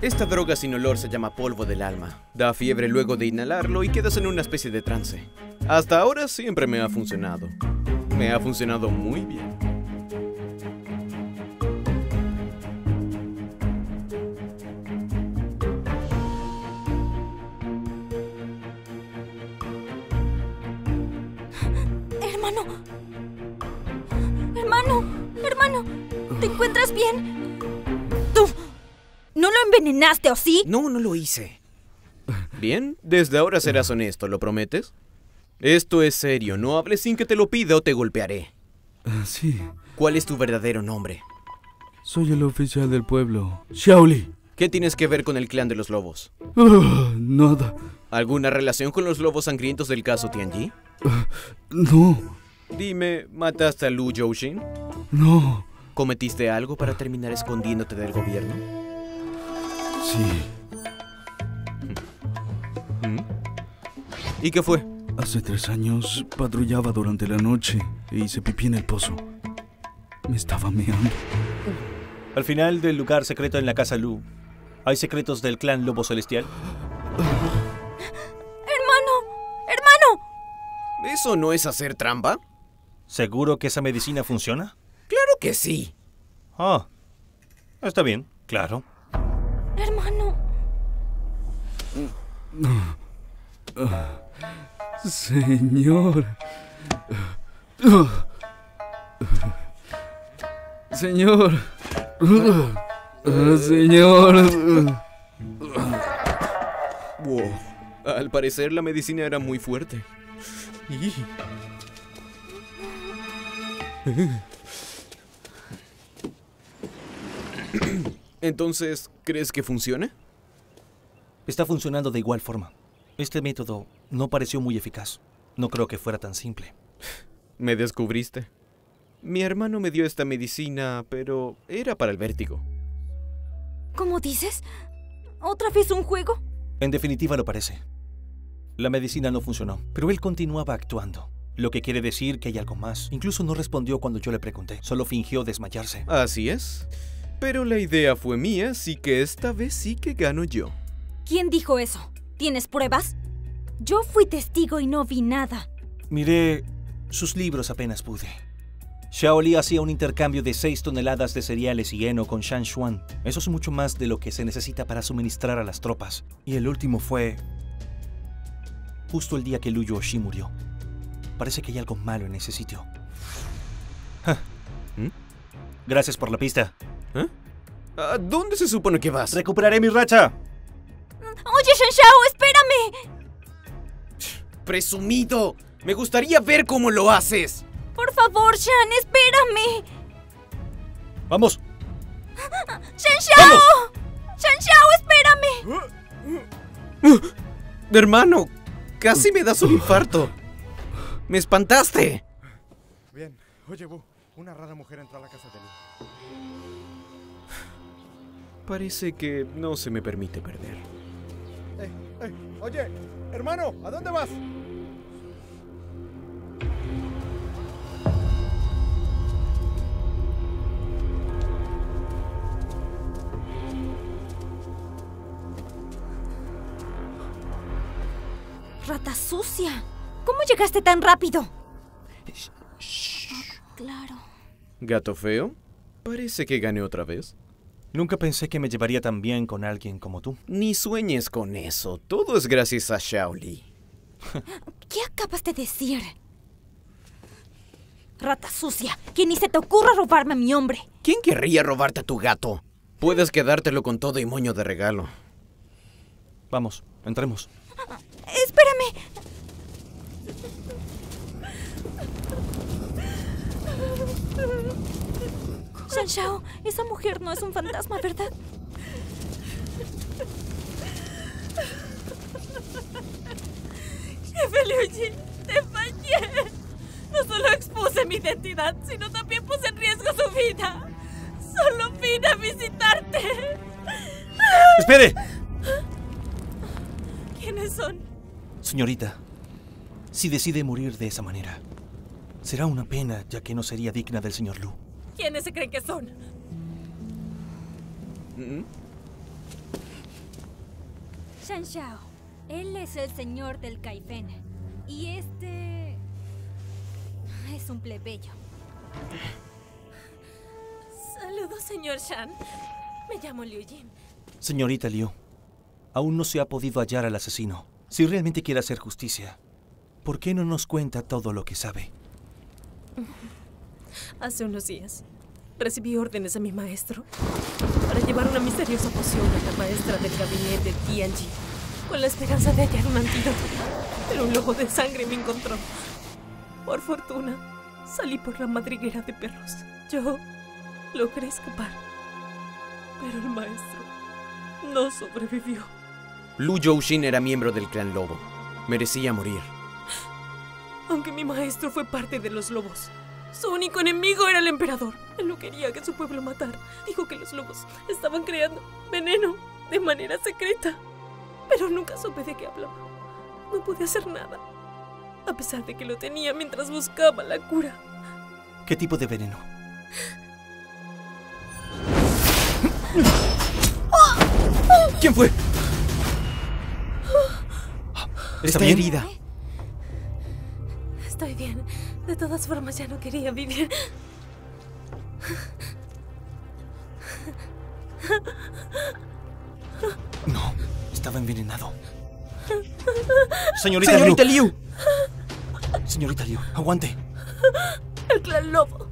Esta droga sin olor se llama polvo del alma. Da fiebre luego de inhalarlo y quedas en una especie de trance. Hasta ahora siempre me ha funcionado. Me ha funcionado muy bien. ¡Hermano! ¡Hermano! ¡Hermano! ¿Te encuentras bien? ¡Tú! ¿No lo envenenaste, o sí? No, no lo hice. Bien, desde ahora serás honesto, ¿lo prometes? Esto es serio, no hables sin que te lo pida o te golpearé. Sí. ¿Cuál es tu verdadero nombre? Soy el oficial del pueblo, Shaoli. ¿Qué tienes que ver con el clan de los lobos? Nada. ¿Alguna relación con los lobos sangrientos del caso Tianji? No. Dime, ¿mataste a Lu Youshen? No. ¿Cometiste algo para terminar escondiéndote del gobierno? Sí. ¿Y qué fue? Hace 3 años patrullaba durante la noche e hice pipí en el pozo. Me estaba meando. Al final del lugar secreto en la casa Lu, ¿hay secretos del clan Lobo Celestial? ¡Hermano! ¡Hermano! ¿Eso no es hacer trampa? ¿Seguro que esa medicina funciona? ¡Claro que sí! Ah, está bien, claro. Hermano. Señor. Señor. Señor. Wow. Al parecer la medicina era muy fuerte. Entonces, ¿crees que funcione? Está funcionando de igual forma. Este método no pareció muy eficaz. No creo que fuera tan simple. Me descubriste. Mi hermano me dio esta medicina, pero era para el vértigo. ¿Cómo dices? ¿Otra vez un juego? En definitiva lo parece. La medicina no funcionó, pero él continuaba actuando. Lo que quiere decir que hay algo más. Incluso no respondió cuando yo le pregunté. Solo fingió desmayarse. Así es. Pero la idea fue mía, así que esta vez sí que gano yo. ¿Quién dijo eso? ¿Tienes pruebas? Yo fui testigo y no vi nada. Miré sus libros apenas pude. Shaoli hacía un intercambio de 6 toneladas de cereales y heno con Shan Xuan. Eso es mucho más de lo que se necesita para suministrar a las tropas. Y el último fue justo el día que Lu Youshen murió. Parece que hay algo malo en ese sitio. Gracias por la pista. ¿Eh? ¿A dónde se supone que vas? ¡Recuperaré mi racha! ¡Oye, Shan Xiao, espérame! ¡Presumido! ¡Me gustaría ver cómo lo haces! ¡Por favor, Shan, espérame! ¡Vamos! ¡Shan Xiao! ¡Shan Xiao, espérame! Hermano, casi me das un infarto. ¡Me espantaste! Bien, oye, Bu, una rara mujer entró a la casa de Lu. Parece que no se me permite perder. Oye, hermano, ¿a dónde vas? Gracia, ¿cómo llegaste tan rápido? Claro. ¿Gato feo? Parece que gané otra vez. Nunca pensé que me llevaría tan bien con alguien como tú. Ni sueñes con eso. Todo es gracias a Shaoli. ¿Qué acabas de decir? Rata sucia, que ni se te ocurra robarme a mi hombre. ¿Quién querría robarte a tu gato? Puedes quedártelo con todo y moño de regalo. Vamos, entremos. ¡Espérame! Shan Xiao, esa mujer no es un fantasma, ¿verdad? Jefe Liu Jin, te fallé. No solo expuse mi identidad, sino también puse en riesgo su vida. Solo vine a visitarte. ¡Espere! ¿Quiénes son? Señorita, si decide morir de esa manera, será una pena, ya que no sería digna del señor Lu. ¿Quiénes se creen que son? Shan Xiao, él es el señor del Kaifeng. Y este... es un plebeyo. Saludos, señor Shan. Me llamo Liu Jin. Señorita Liu, aún no se ha podido hallar al asesino. Si realmente quiere hacer justicia, ¿por qué no nos cuenta todo lo que sabe? Hace unos días, recibí órdenes a mi maestro para llevar una misteriosa poción a la maestra del gabinete Tianji, con la esperanza de hallar un antídoto, pero un lobo de sangre me encontró. Por fortuna, salí por la madriguera de perros. Yo logré escapar, pero el maestro no sobrevivió. Lu Youshen era miembro del Clan Lobo. Merecía morir. Aunque mi maestro fue parte de los lobos, su único enemigo era el emperador. Él no quería que su pueblo matara. Dijo que los lobos estaban creando veneno de manera secreta. Pero nunca supe de qué hablaba. No pude hacer nada, a pesar de que lo tenía mientras buscaba la cura. ¿Qué tipo de veneno? ¿Quién fue? Está herida. Estoy bien. De todas formas, ya no quería vivir. No, estaba envenenado. Señorita Liu. Señorita Liu, aguante. El Clan Lobo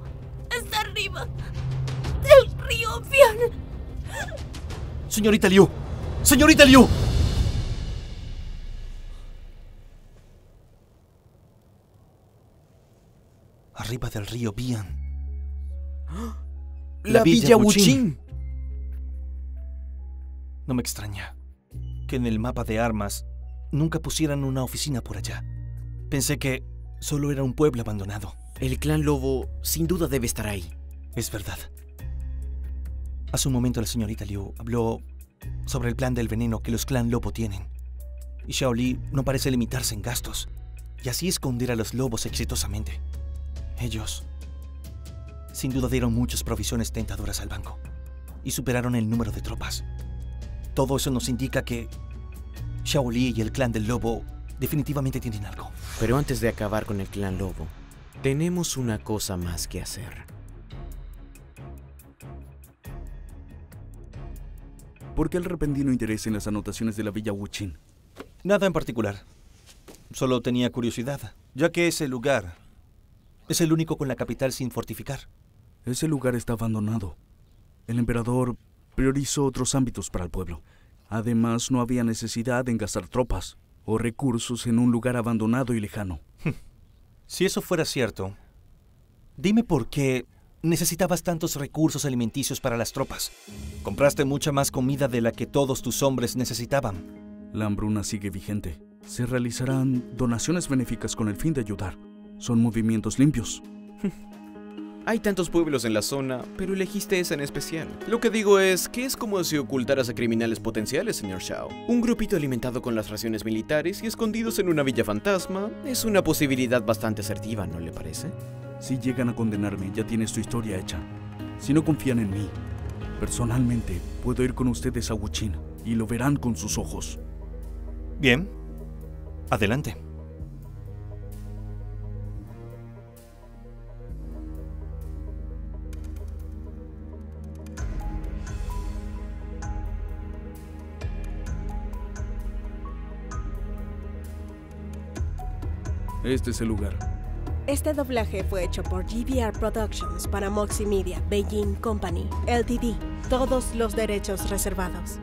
está arriba del río Bianhe. Señorita Liu. Señorita Liu. Arriba del río Bianhe. La villa Wuqing. No me extraña que en el mapa de armas nunca pusieran una oficina por allá. Pensé que solo era un pueblo abandonado. El Clan Lobo sin duda debe estar ahí. Es verdad. Hace un momento la señorita Liu habló sobre el plan del veneno que los Clan Lobo tienen. Y Shaoli no parece limitarse en gastos, y así esconder a los lobos exitosamente. Ellos, sin duda, dieron muchas provisiones tentadoras al banco y superaron el número de tropas. Todo eso nos indica que Shaoli y el Clan del Lobo definitivamente tienen algo. Pero antes de acabar con el Clan Lobo, tenemos una cosa más que hacer. ¿Por qué el repentino interés en las anotaciones de la Villa Wuqing? Nada en particular. Solo tenía curiosidad, ya que ese lugar es el único con la capital sin fortificar. Ese lugar está abandonado. El emperador priorizó otros ámbitos para el pueblo. Además, no había necesidad de gastar tropas o recursos en un lugar abandonado y lejano. Si eso fuera cierto, dime por qué necesitabas tantos recursos alimenticios para las tropas. Compraste mucha más comida de la que todos tus hombres necesitaban. La hambruna sigue vigente. Se realizarán donaciones benéficas con el fin de ayudar. Son movimientos limpios. Hay tantos pueblos en la zona, pero elegiste esa en especial. Lo que digo es que es como si ocultaras a criminales potenciales, señor Xiao. Un grupito alimentado con las raciones militares y escondidos en una villa fantasma es una posibilidad bastante asertiva, ¿no le parece? Si llegan a condenarme, ya tienes tu historia hecha. Si no confían en mí, personalmente puedo ir con ustedes a Wuqing y lo verán con sus ojos. Bien, adelante. Este es el lugar. Este doblaje fue hecho por GBR Productions para Moxi Media Beijing Company LTD. Todos los derechos reservados.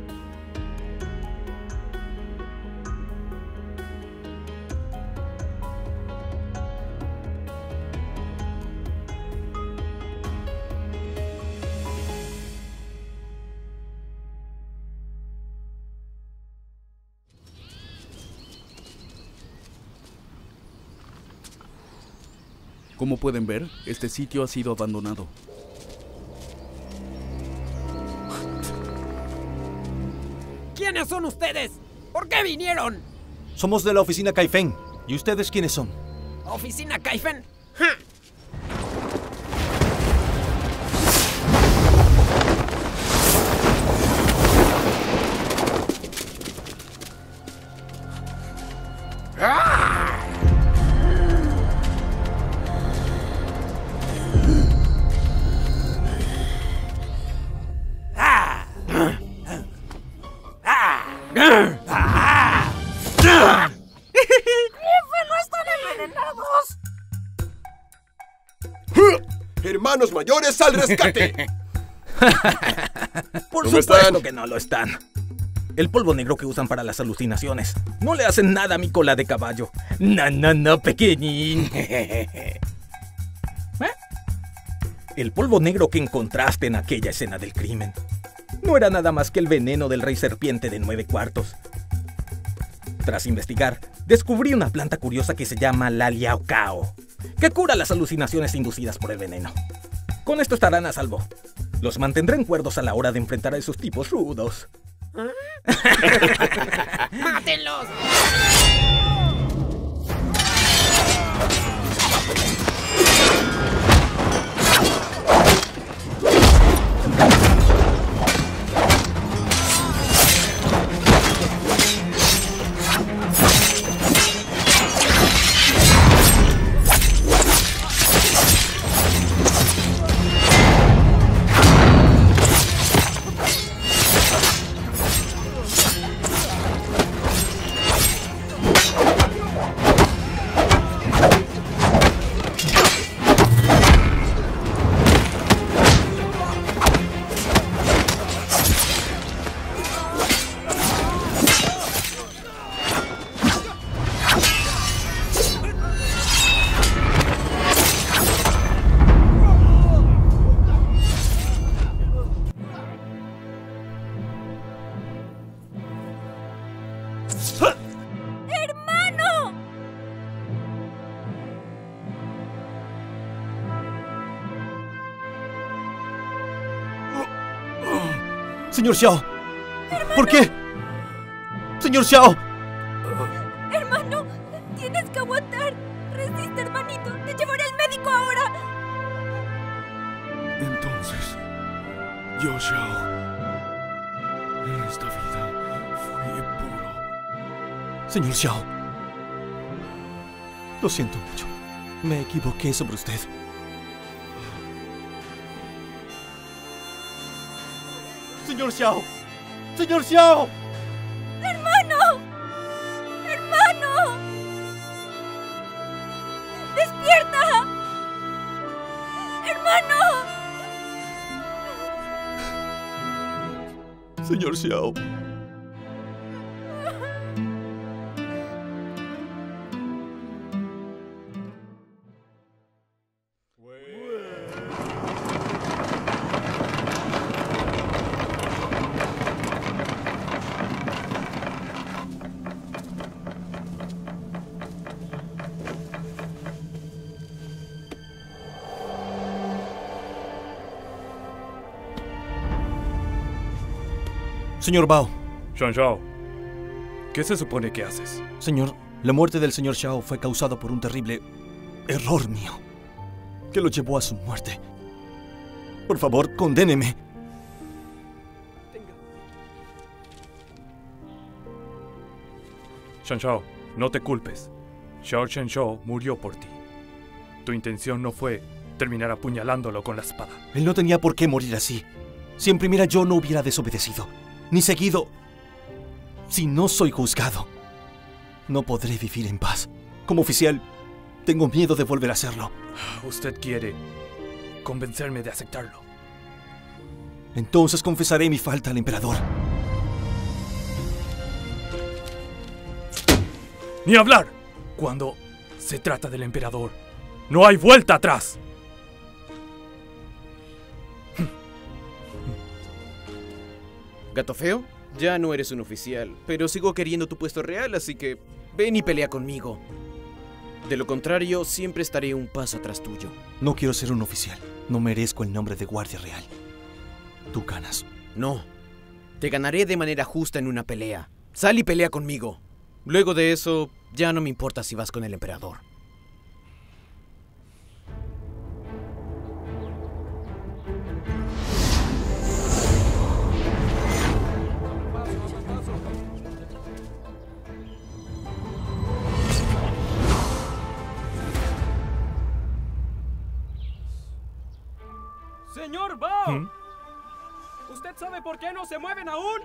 Como pueden ver, este sitio ha sido abandonado. ¿Quiénes son ustedes? ¿Por qué vinieron? Somos de la oficina Kaifeng. ¿Y ustedes quiénes son? ¿Oficina Kaifeng? ¡Ja! ¡Hermanos mayores al rescate! Por supuesto que no lo están. El polvo negro que usan para las alucinaciones. No le hacen nada a mi cola de caballo. No, no, no, pequeñín. ¿Eh? El polvo negro que encontraste en aquella escena del crimen no era nada más que el veneno del rey serpiente de 9/4. Tras investigar, descubrí una planta curiosa que se llama la liaocao, que cura las alucinaciones inducidas por el veneno. Con esto estarán a salvo. Los mantendré en cuerdos a la hora de enfrentar a esos tipos rudos. ¡Mátenlos! Señor Xiao, hermano. ¿Por qué? Señor Xiao. Hermano, tienes que aguantar. Resiste, hermanito. Te llevaré al médico ahora. Entonces, yo, Xiao, en esta vida fui puro. Señor Xiao, lo siento mucho. Me equivoqué sobre usted. ¡Señor Xiao! ¡Señor Xiao! ¡Hermano! ¡Hermano! ¡Despierta! ¡Hermano! ¡Señor Xiao! Señor Bao. Shan Xiao, ¿qué se supone que haces? Señor, la muerte del señor Xiao fue causada por un terrible error mío que lo llevó a su muerte. Por favor, condéneme. Shan Xiao, no te culpes. Xiao Shenzhou murió por ti. Tu intención no fue terminar apuñalándolo con la espada. Él no tenía por qué morir así. Si en primera yo no hubiera desobedecido, ni seguido. Si no soy juzgado, no podré vivir en paz. Como oficial, Tengo miedo de volver a hacerlo. Usted quiere convencerme de aceptarlo. Entonces confesaré mi falta al emperador. ¡Ni hablar! Cuando se trata del emperador, no hay vuelta atrás. Gato feo, ya no eres un oficial, pero sigo queriendo tu puesto real, así que ven y pelea conmigo. De lo contrario, siempre estaré un paso atrás tuyo. No quiero ser un oficial. No merezco el nombre de guardia real. Tú ganas. No. Te ganaré de manera justa en una pelea. Sal y pelea conmigo. Luego de eso, ya no me importa si vas con el emperador. Señor Bao, ¿usted sabe por qué no se mueven aún?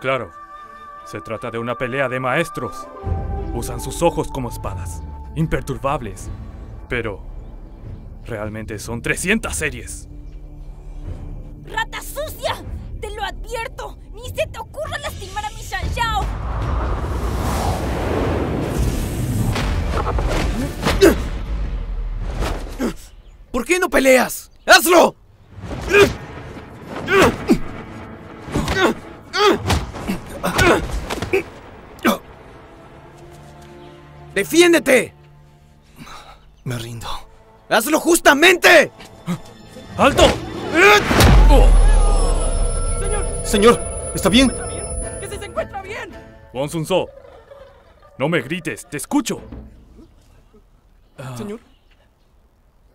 Claro, se trata de una pelea de maestros. Usan sus ojos como espadas, imperturbables. Pero realmente son 300 series. ¡Rata sucia! ¡Te lo advierto! ¡Ni se te ocurra lastimar a mi Shan Xiao! ¿Por qué no peleas? ¡Hazlo! ¡Defiéndete! Me rindo. ¡Hazlo justamente! ¡Alto! Señor, ¿está bien? ¡Que se encuentra bien! Won Sun So, no me grites, te escucho. Señor.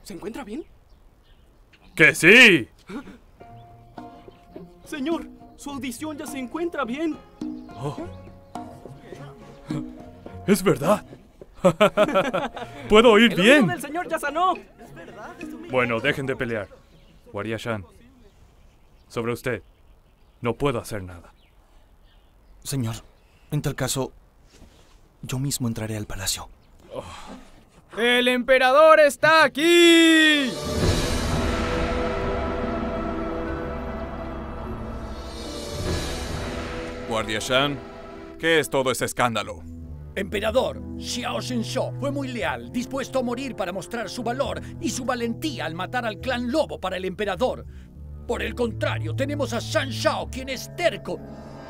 ¿Se encuentra bien? ¡Que sí! Señor, su audición ya se encuentra bien. Oh. Es verdad. Puedo oír bien. El oído del señor ya sanó. Bueno, dejen de pelear. Guardia Shan, sobre usted, no puedo hacer nada. Señor, en tal caso, yo mismo entraré al palacio. Oh. ¡El emperador está aquí! Guardia Shan, ¿qué es todo ese escándalo? Emperador, Xiao Shenzhou fue muy leal, dispuesto a morir para mostrar su valor y su valentía al matar al clan Lobo para el emperador. Por el contrario, tenemos a Shan Xiao, quien es terco.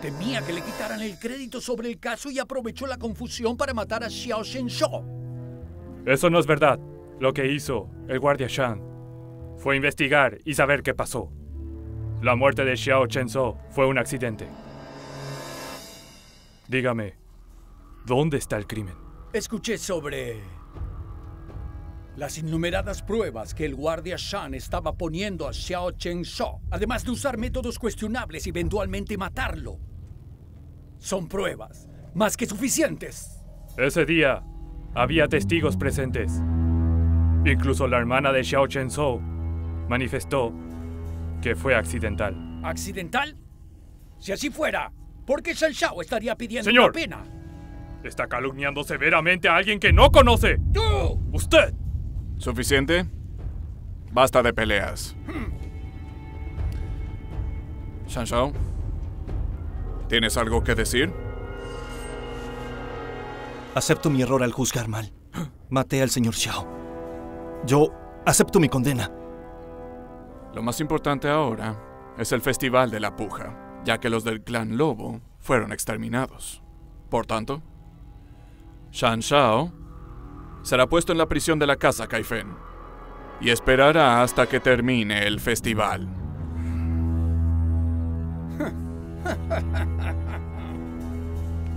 Temía que le quitaran el crédito sobre el caso y aprovechó la confusión para matar a Xiao Shenzhou. Eso no es verdad. Lo que hizo el guardia Shan fue investigar y saber qué pasó. La muerte de Xiao Chengzuo fue un accidente. Dígame, ¿dónde está el crimen? Escuché sobre las innumeradas pruebas que el guardia Shan estaba poniendo a Xiao Chengzuo, además de usar métodos cuestionables y eventualmente matarlo. Son pruebas más que suficientes. Ese día había testigos presentes. Incluso la hermana de Xiao Chengzuo manifestó que fue accidental. ¿Accidental? Si así fuera, ¿por qué Shan Xiao estaría pidiendo una pena? Está calumniando severamente a alguien que no conoce. ¡Tú! ¡Usted! ¿Suficiente? Basta de peleas. Shan Xiao, ¿tienes algo que decir? Acepto mi error al juzgar mal. Maté al señor Xiao. Yo acepto mi condena. Lo más importante ahora es el Festival de la Puja, ya que los del clan Lobo fueron exterminados. Por tanto, Shan Xiao será puesto en la prisión de la casa Kaifeng y esperará hasta que termine el festival.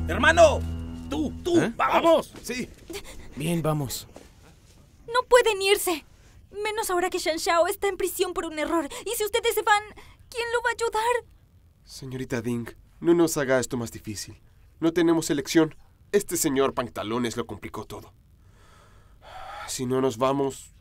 ¡Hermano! ¡Tú! ¿Eh? ¡Vamos! Sí. Bien, vamos. No pueden irse. Menos ahora que Shan Xiao está en prisión por un error. Y si ustedes se van, ¿quién lo va a ayudar? Señorita Ding, no nos haga esto más difícil. No tenemos elección. Este señor Pantalones lo complicó todo. Si no nos vamos,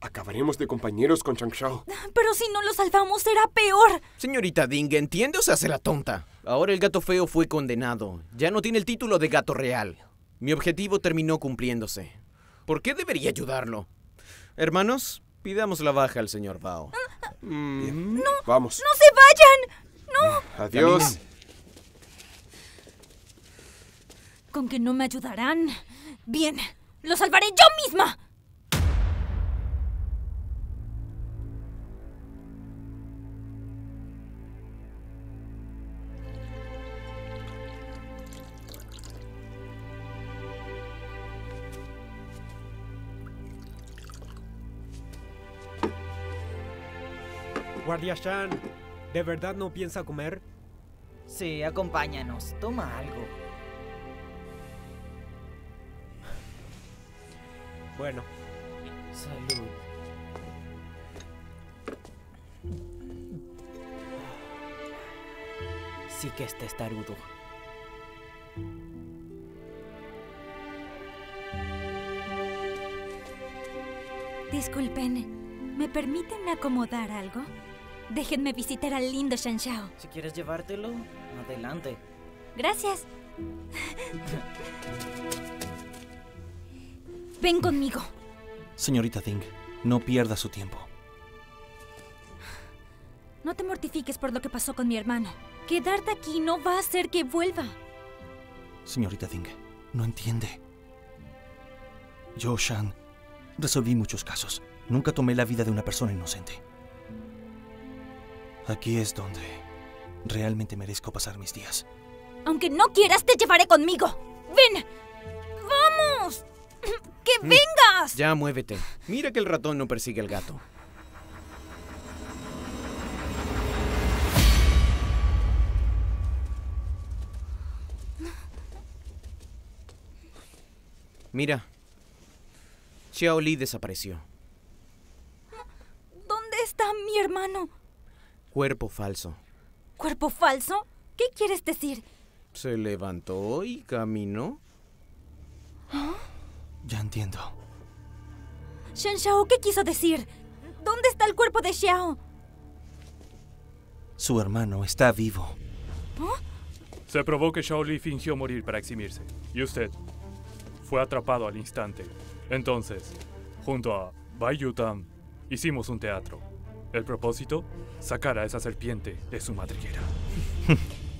acabaremos de compañeros con Shan Xiao. Pero si no lo salvamos, será peor. Señorita Ding, entiende o se hace la tonta. Ahora el gato feo fue condenado. Ya no tiene el título de gato real. Mi objetivo terminó cumpliéndose. ¿Por qué debería ayudarlo? Hermanos, pidamos la baja al señor Bao. No, vamos. ¡No se vayan! ¡No! ¡Adiós! Camina. Con que no me ayudarán. Bien, lo salvaré yo misma. Guardia Shan, ¿de verdad no piensa comer? Sí, acompáñanos, toma algo. Bueno, salud. Sí que este está rudo. Disculpen, ¿me permiten acomodar algo? Déjenme visitar al lindo Shan Xiao. Si quieres llevártelo, adelante. Gracias. Ven conmigo. Señorita Ding, no pierda su tiempo. No te mortifiques por lo que pasó con mi hermano. Quedarte aquí no va a hacer que vuelva. Señorita Ding, no entiende. Yo, Shan, resolví muchos casos. Nunca tomé la vida de una persona inocente. Aquí es donde realmente merezco pasar mis días. Aunque no quieras, te llevaré conmigo. ¡Ven! ¡Vamos! ¡Que vengas! Ya, muévete. Mira que el ratón no persigue al gato. Mira. Shaoli desapareció. ¿Dónde está mi hermano? Cuerpo falso. ¿Cuerpo falso? ¿Qué quieres decir? Se levantó y caminó. ¿Ah? Ya entiendo. Shan Xiao, ¿qué quiso decir? ¿Dónde está el cuerpo de Xiao? Su hermano está vivo. ¿Oh? Se probó que Shaoli fingió morir para eximirse. Y usted fue atrapado al instante. Entonces, junto a Bai Yutang, hicimos un teatro. El propósito, sacar a esa serpiente de su madriguera.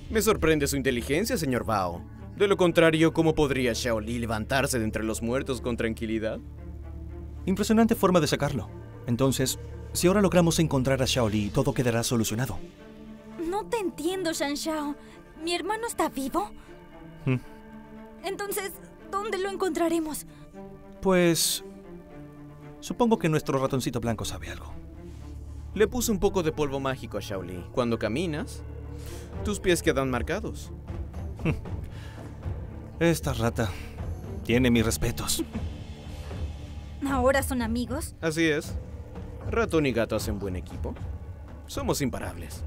Me sorprende su inteligencia, señor Bao. De lo contrario, ¿cómo podría Shaoli levantarse de entre los muertos con tranquilidad? Impresionante forma de sacarlo. Entonces, si ahora logramos encontrar a Shaoli, todo quedará solucionado. No te entiendo, Shan Xiao. ¿Mi hermano está vivo? Entonces, ¿dónde lo encontraremos? Pues... supongo que nuestro ratoncito blanco sabe algo. Le puse un poco de polvo mágico a Shaoli. Cuando caminas, tus pies quedan marcados. Esta rata tiene mis respetos. ¿Ahora son amigos? Así es. Ratón y gato hacen buen equipo. Somos imparables.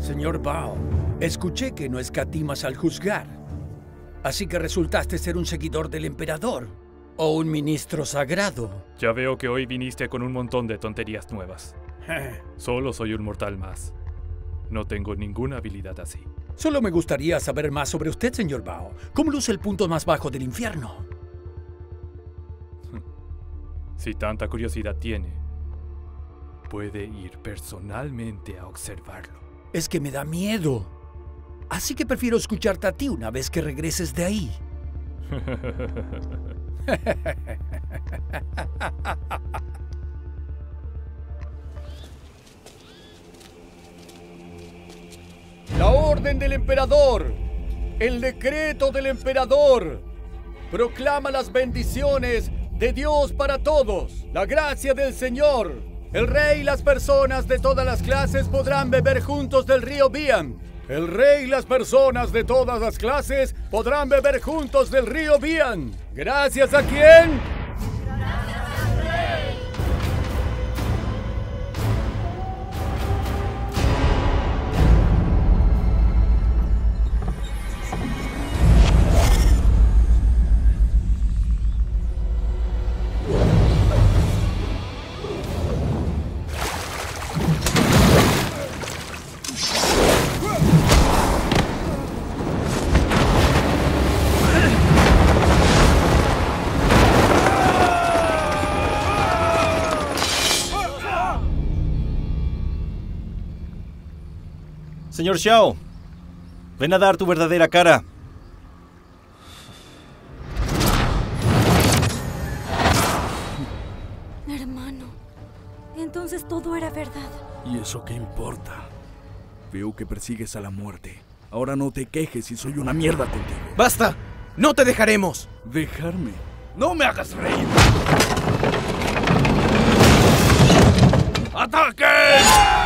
Señor Bao, escuché que no escatimas al juzgar. Así que resultaste ser un seguidor del emperador o un ministro sagrado. Ya veo que hoy viniste con un montón de tonterías nuevas. Solo soy un mortal más. No tengo ninguna habilidad así. Solo me gustaría saber más sobre usted, señor Bao. ¿Cómo luce el punto más bajo del infierno? Si tanta curiosidad tiene, puede ir personalmente a observarlo. Es que me da miedo. Así que prefiero escucharte a ti una vez que regreses de ahí. La orden del emperador. El decreto del emperador. Proclama las bendiciones de Dios para todos. La gracia del Señor. El rey y las personas de todas las clases podrán beber juntos del río Bianhe. El rey y las personas de todas las clases podrán beber juntos del río Bianhe. ¿Gracias a quién? Gracias al rey. Señor Xiao, ven a dar tu verdadera cara. Hermano, entonces todo era verdad. ¿Y eso qué importa? Veo que persigues a la muerte. Ahora no te quejes si soy una mierda contigo. ¡Basta! ¡No te dejaremos! ¿Dejarme? ¡No me hagas reír! ¡Ataque! ¡Ah!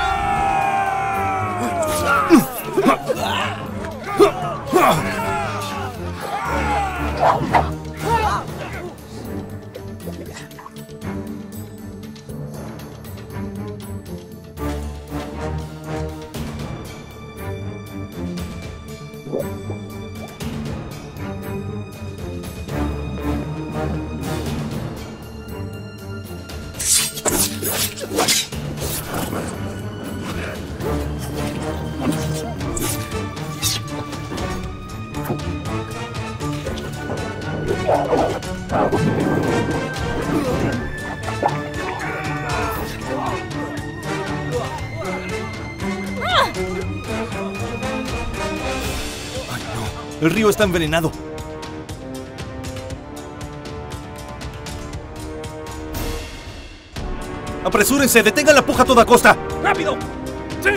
El río está envenenado. ¡Apresúrense! ¡Detengan la puja a toda costa! ¡Rápido! ¡Sí!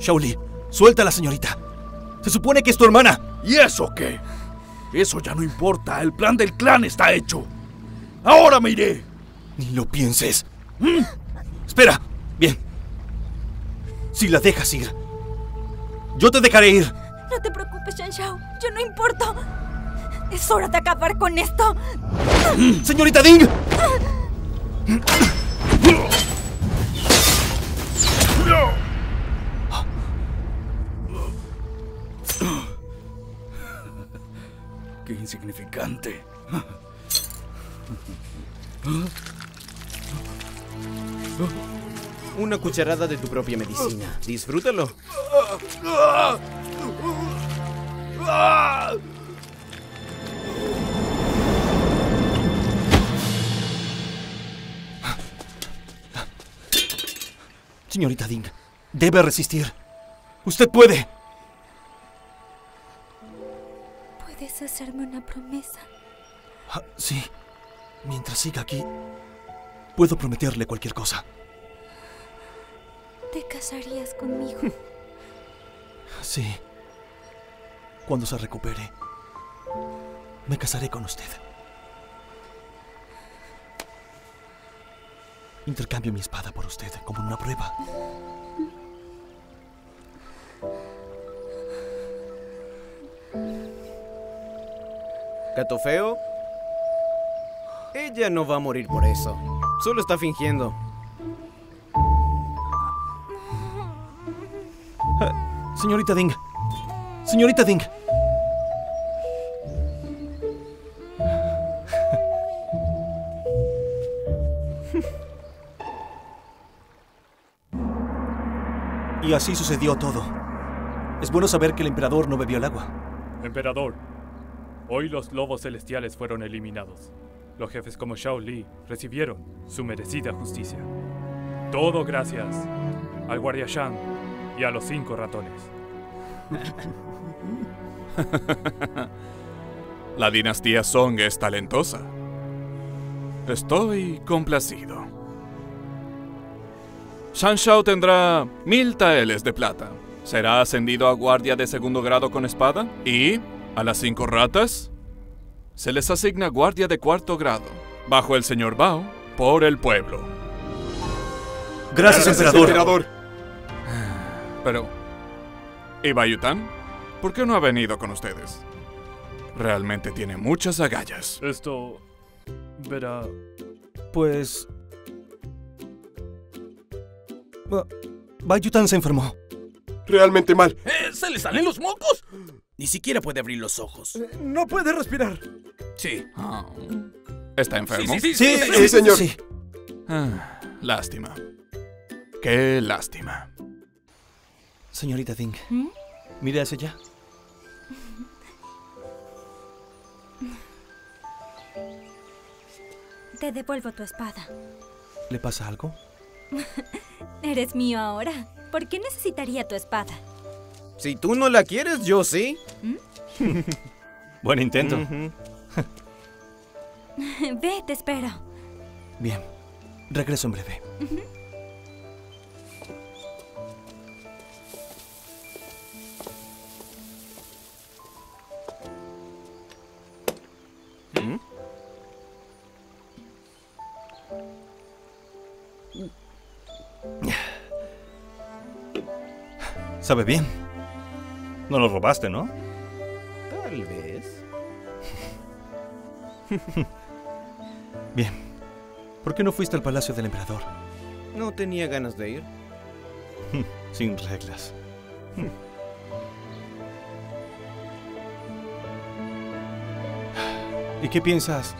Shaoli, suelta a la señorita. Se supone que es tu hermana. ¿Y eso qué? Eso ya no importa. El plan del clan está hecho. ¡Ahora me iré! Ni lo pienses. ¿Mm? Espera. Bien. Si la dejas ir, yo te dejaré ir. No te preocupes, Zhan Zhao. Yo no importo. Es hora de acabar con esto. ¡Señorita Ding! ¡Qué insignificante! Una cucharada de tu propia medicina. Disfrútalo. Señorita Ding, debe resistir. ¡Usted puede! ¿Puedes hacerme una promesa? Ah, sí. Mientras siga aquí, puedo prometerle cualquier cosa. ¿Te casarías conmigo? Sí. Cuando se recupere, me casaré con usted. Intercambio mi espada por usted, como una prueba. ¿Gato feo? Ella no va a morir por eso. Solo está fingiendo. Señorita Ding. Señorita Ding. Y así sucedió todo. Es bueno saber que el emperador no bebió el agua. Emperador, hoy los lobos celestiales fueron eliminados. Los jefes como Xiao Li recibieron su merecida justicia. Todo gracias al guardia Shan y a los 5 ratones. La dinastía Song es talentosa. Estoy complacido. Shan Xiao tendrá 1000 taeles de plata. Será ascendido a guardia de 2º grado con espada. Y a las 5 ratas se les asigna guardia de 4º grado, bajo el señor Bao, por el pueblo. Gracias, emperador. Pero, ¿y Bai Yutang? ¿Por qué no ha venido con ustedes? Realmente tiene muchas agallas. Esto... verá... pues... Bai Yutang se enfermó. Realmente mal. ¿Se le salen los mocos? Ni siquiera puede abrir los ojos. No puede respirar. Sí. Oh. ¿Está enfermo? Sí, señor. Sí. Ah, lástima. Qué lástima. Señorita Ding, mire hacia allá. Te devuelvo tu espada. ¿Le pasa algo? Eres mío ahora. ¿Por qué necesitaría tu espada? Si tú no la quieres, yo sí. Buen intento. Ve, te espero. Bien, regreso en breve. Sabe bien. No lo robaste, ¿no? Tal vez. Bien. ¿Por qué no fuiste al palacio del emperador? No tenía ganas de ir. Sin reglas. ¿Y qué piensas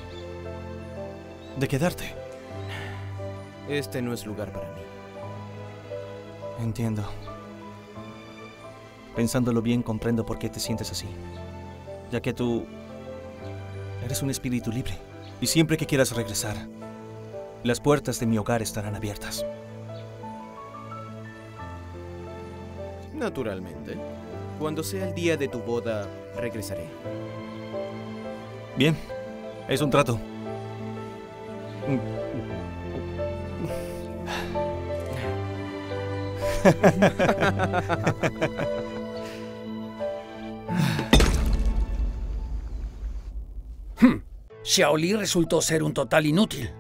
de quedarte? Este no es lugar para mí. Entiendo. Pensándolo bien, comprendo por qué te sientes así, ya que tú eres un espíritu libre. Y siempre que quieras regresar, las puertas de mi hogar estarán abiertas. Naturalmente. Cuando sea el día de tu boda, regresaré. Bien, es un trato. Shaoli resultó ser un total inútil.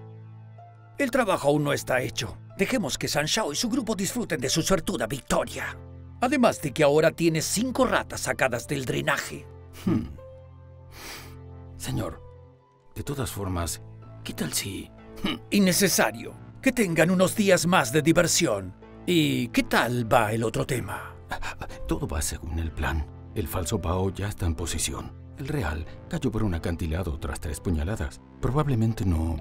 El trabajo aún no está hecho. Dejemos que Zhan Zhao y su grupo disfruten de su suertuda victoria. Además de que ahora tiene 5 ratas sacadas del drenaje. Señor, de todas formas, ¿qué tal si...? Innecesario. Que tengan unos días más de diversión. ¿Y qué tal va el otro tema? Todo va según el plan. El falso Bao ya está en posición. El real cayó por un acantilado tras 3 puñaladas. Probablemente no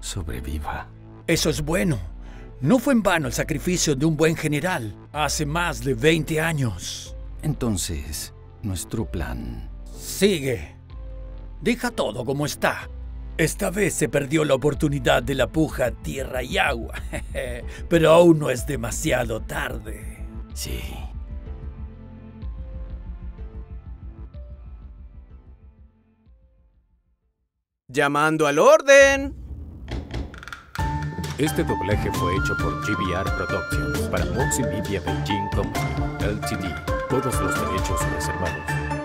sobreviva. Eso es bueno. No fue en vano el sacrificio de un buen general hace más de 20 años. Entonces, nuestro plan... Sigue. Deja todo como está. Esta vez se perdió la oportunidad de la puja Tierra y Agua. Pero aún no es demasiado tarde. Sí. ¡Llamando al orden! Este doblaje fue hecho por GBR Productions para Moxi Media Beijing Company LTD. Todos los derechos reservados.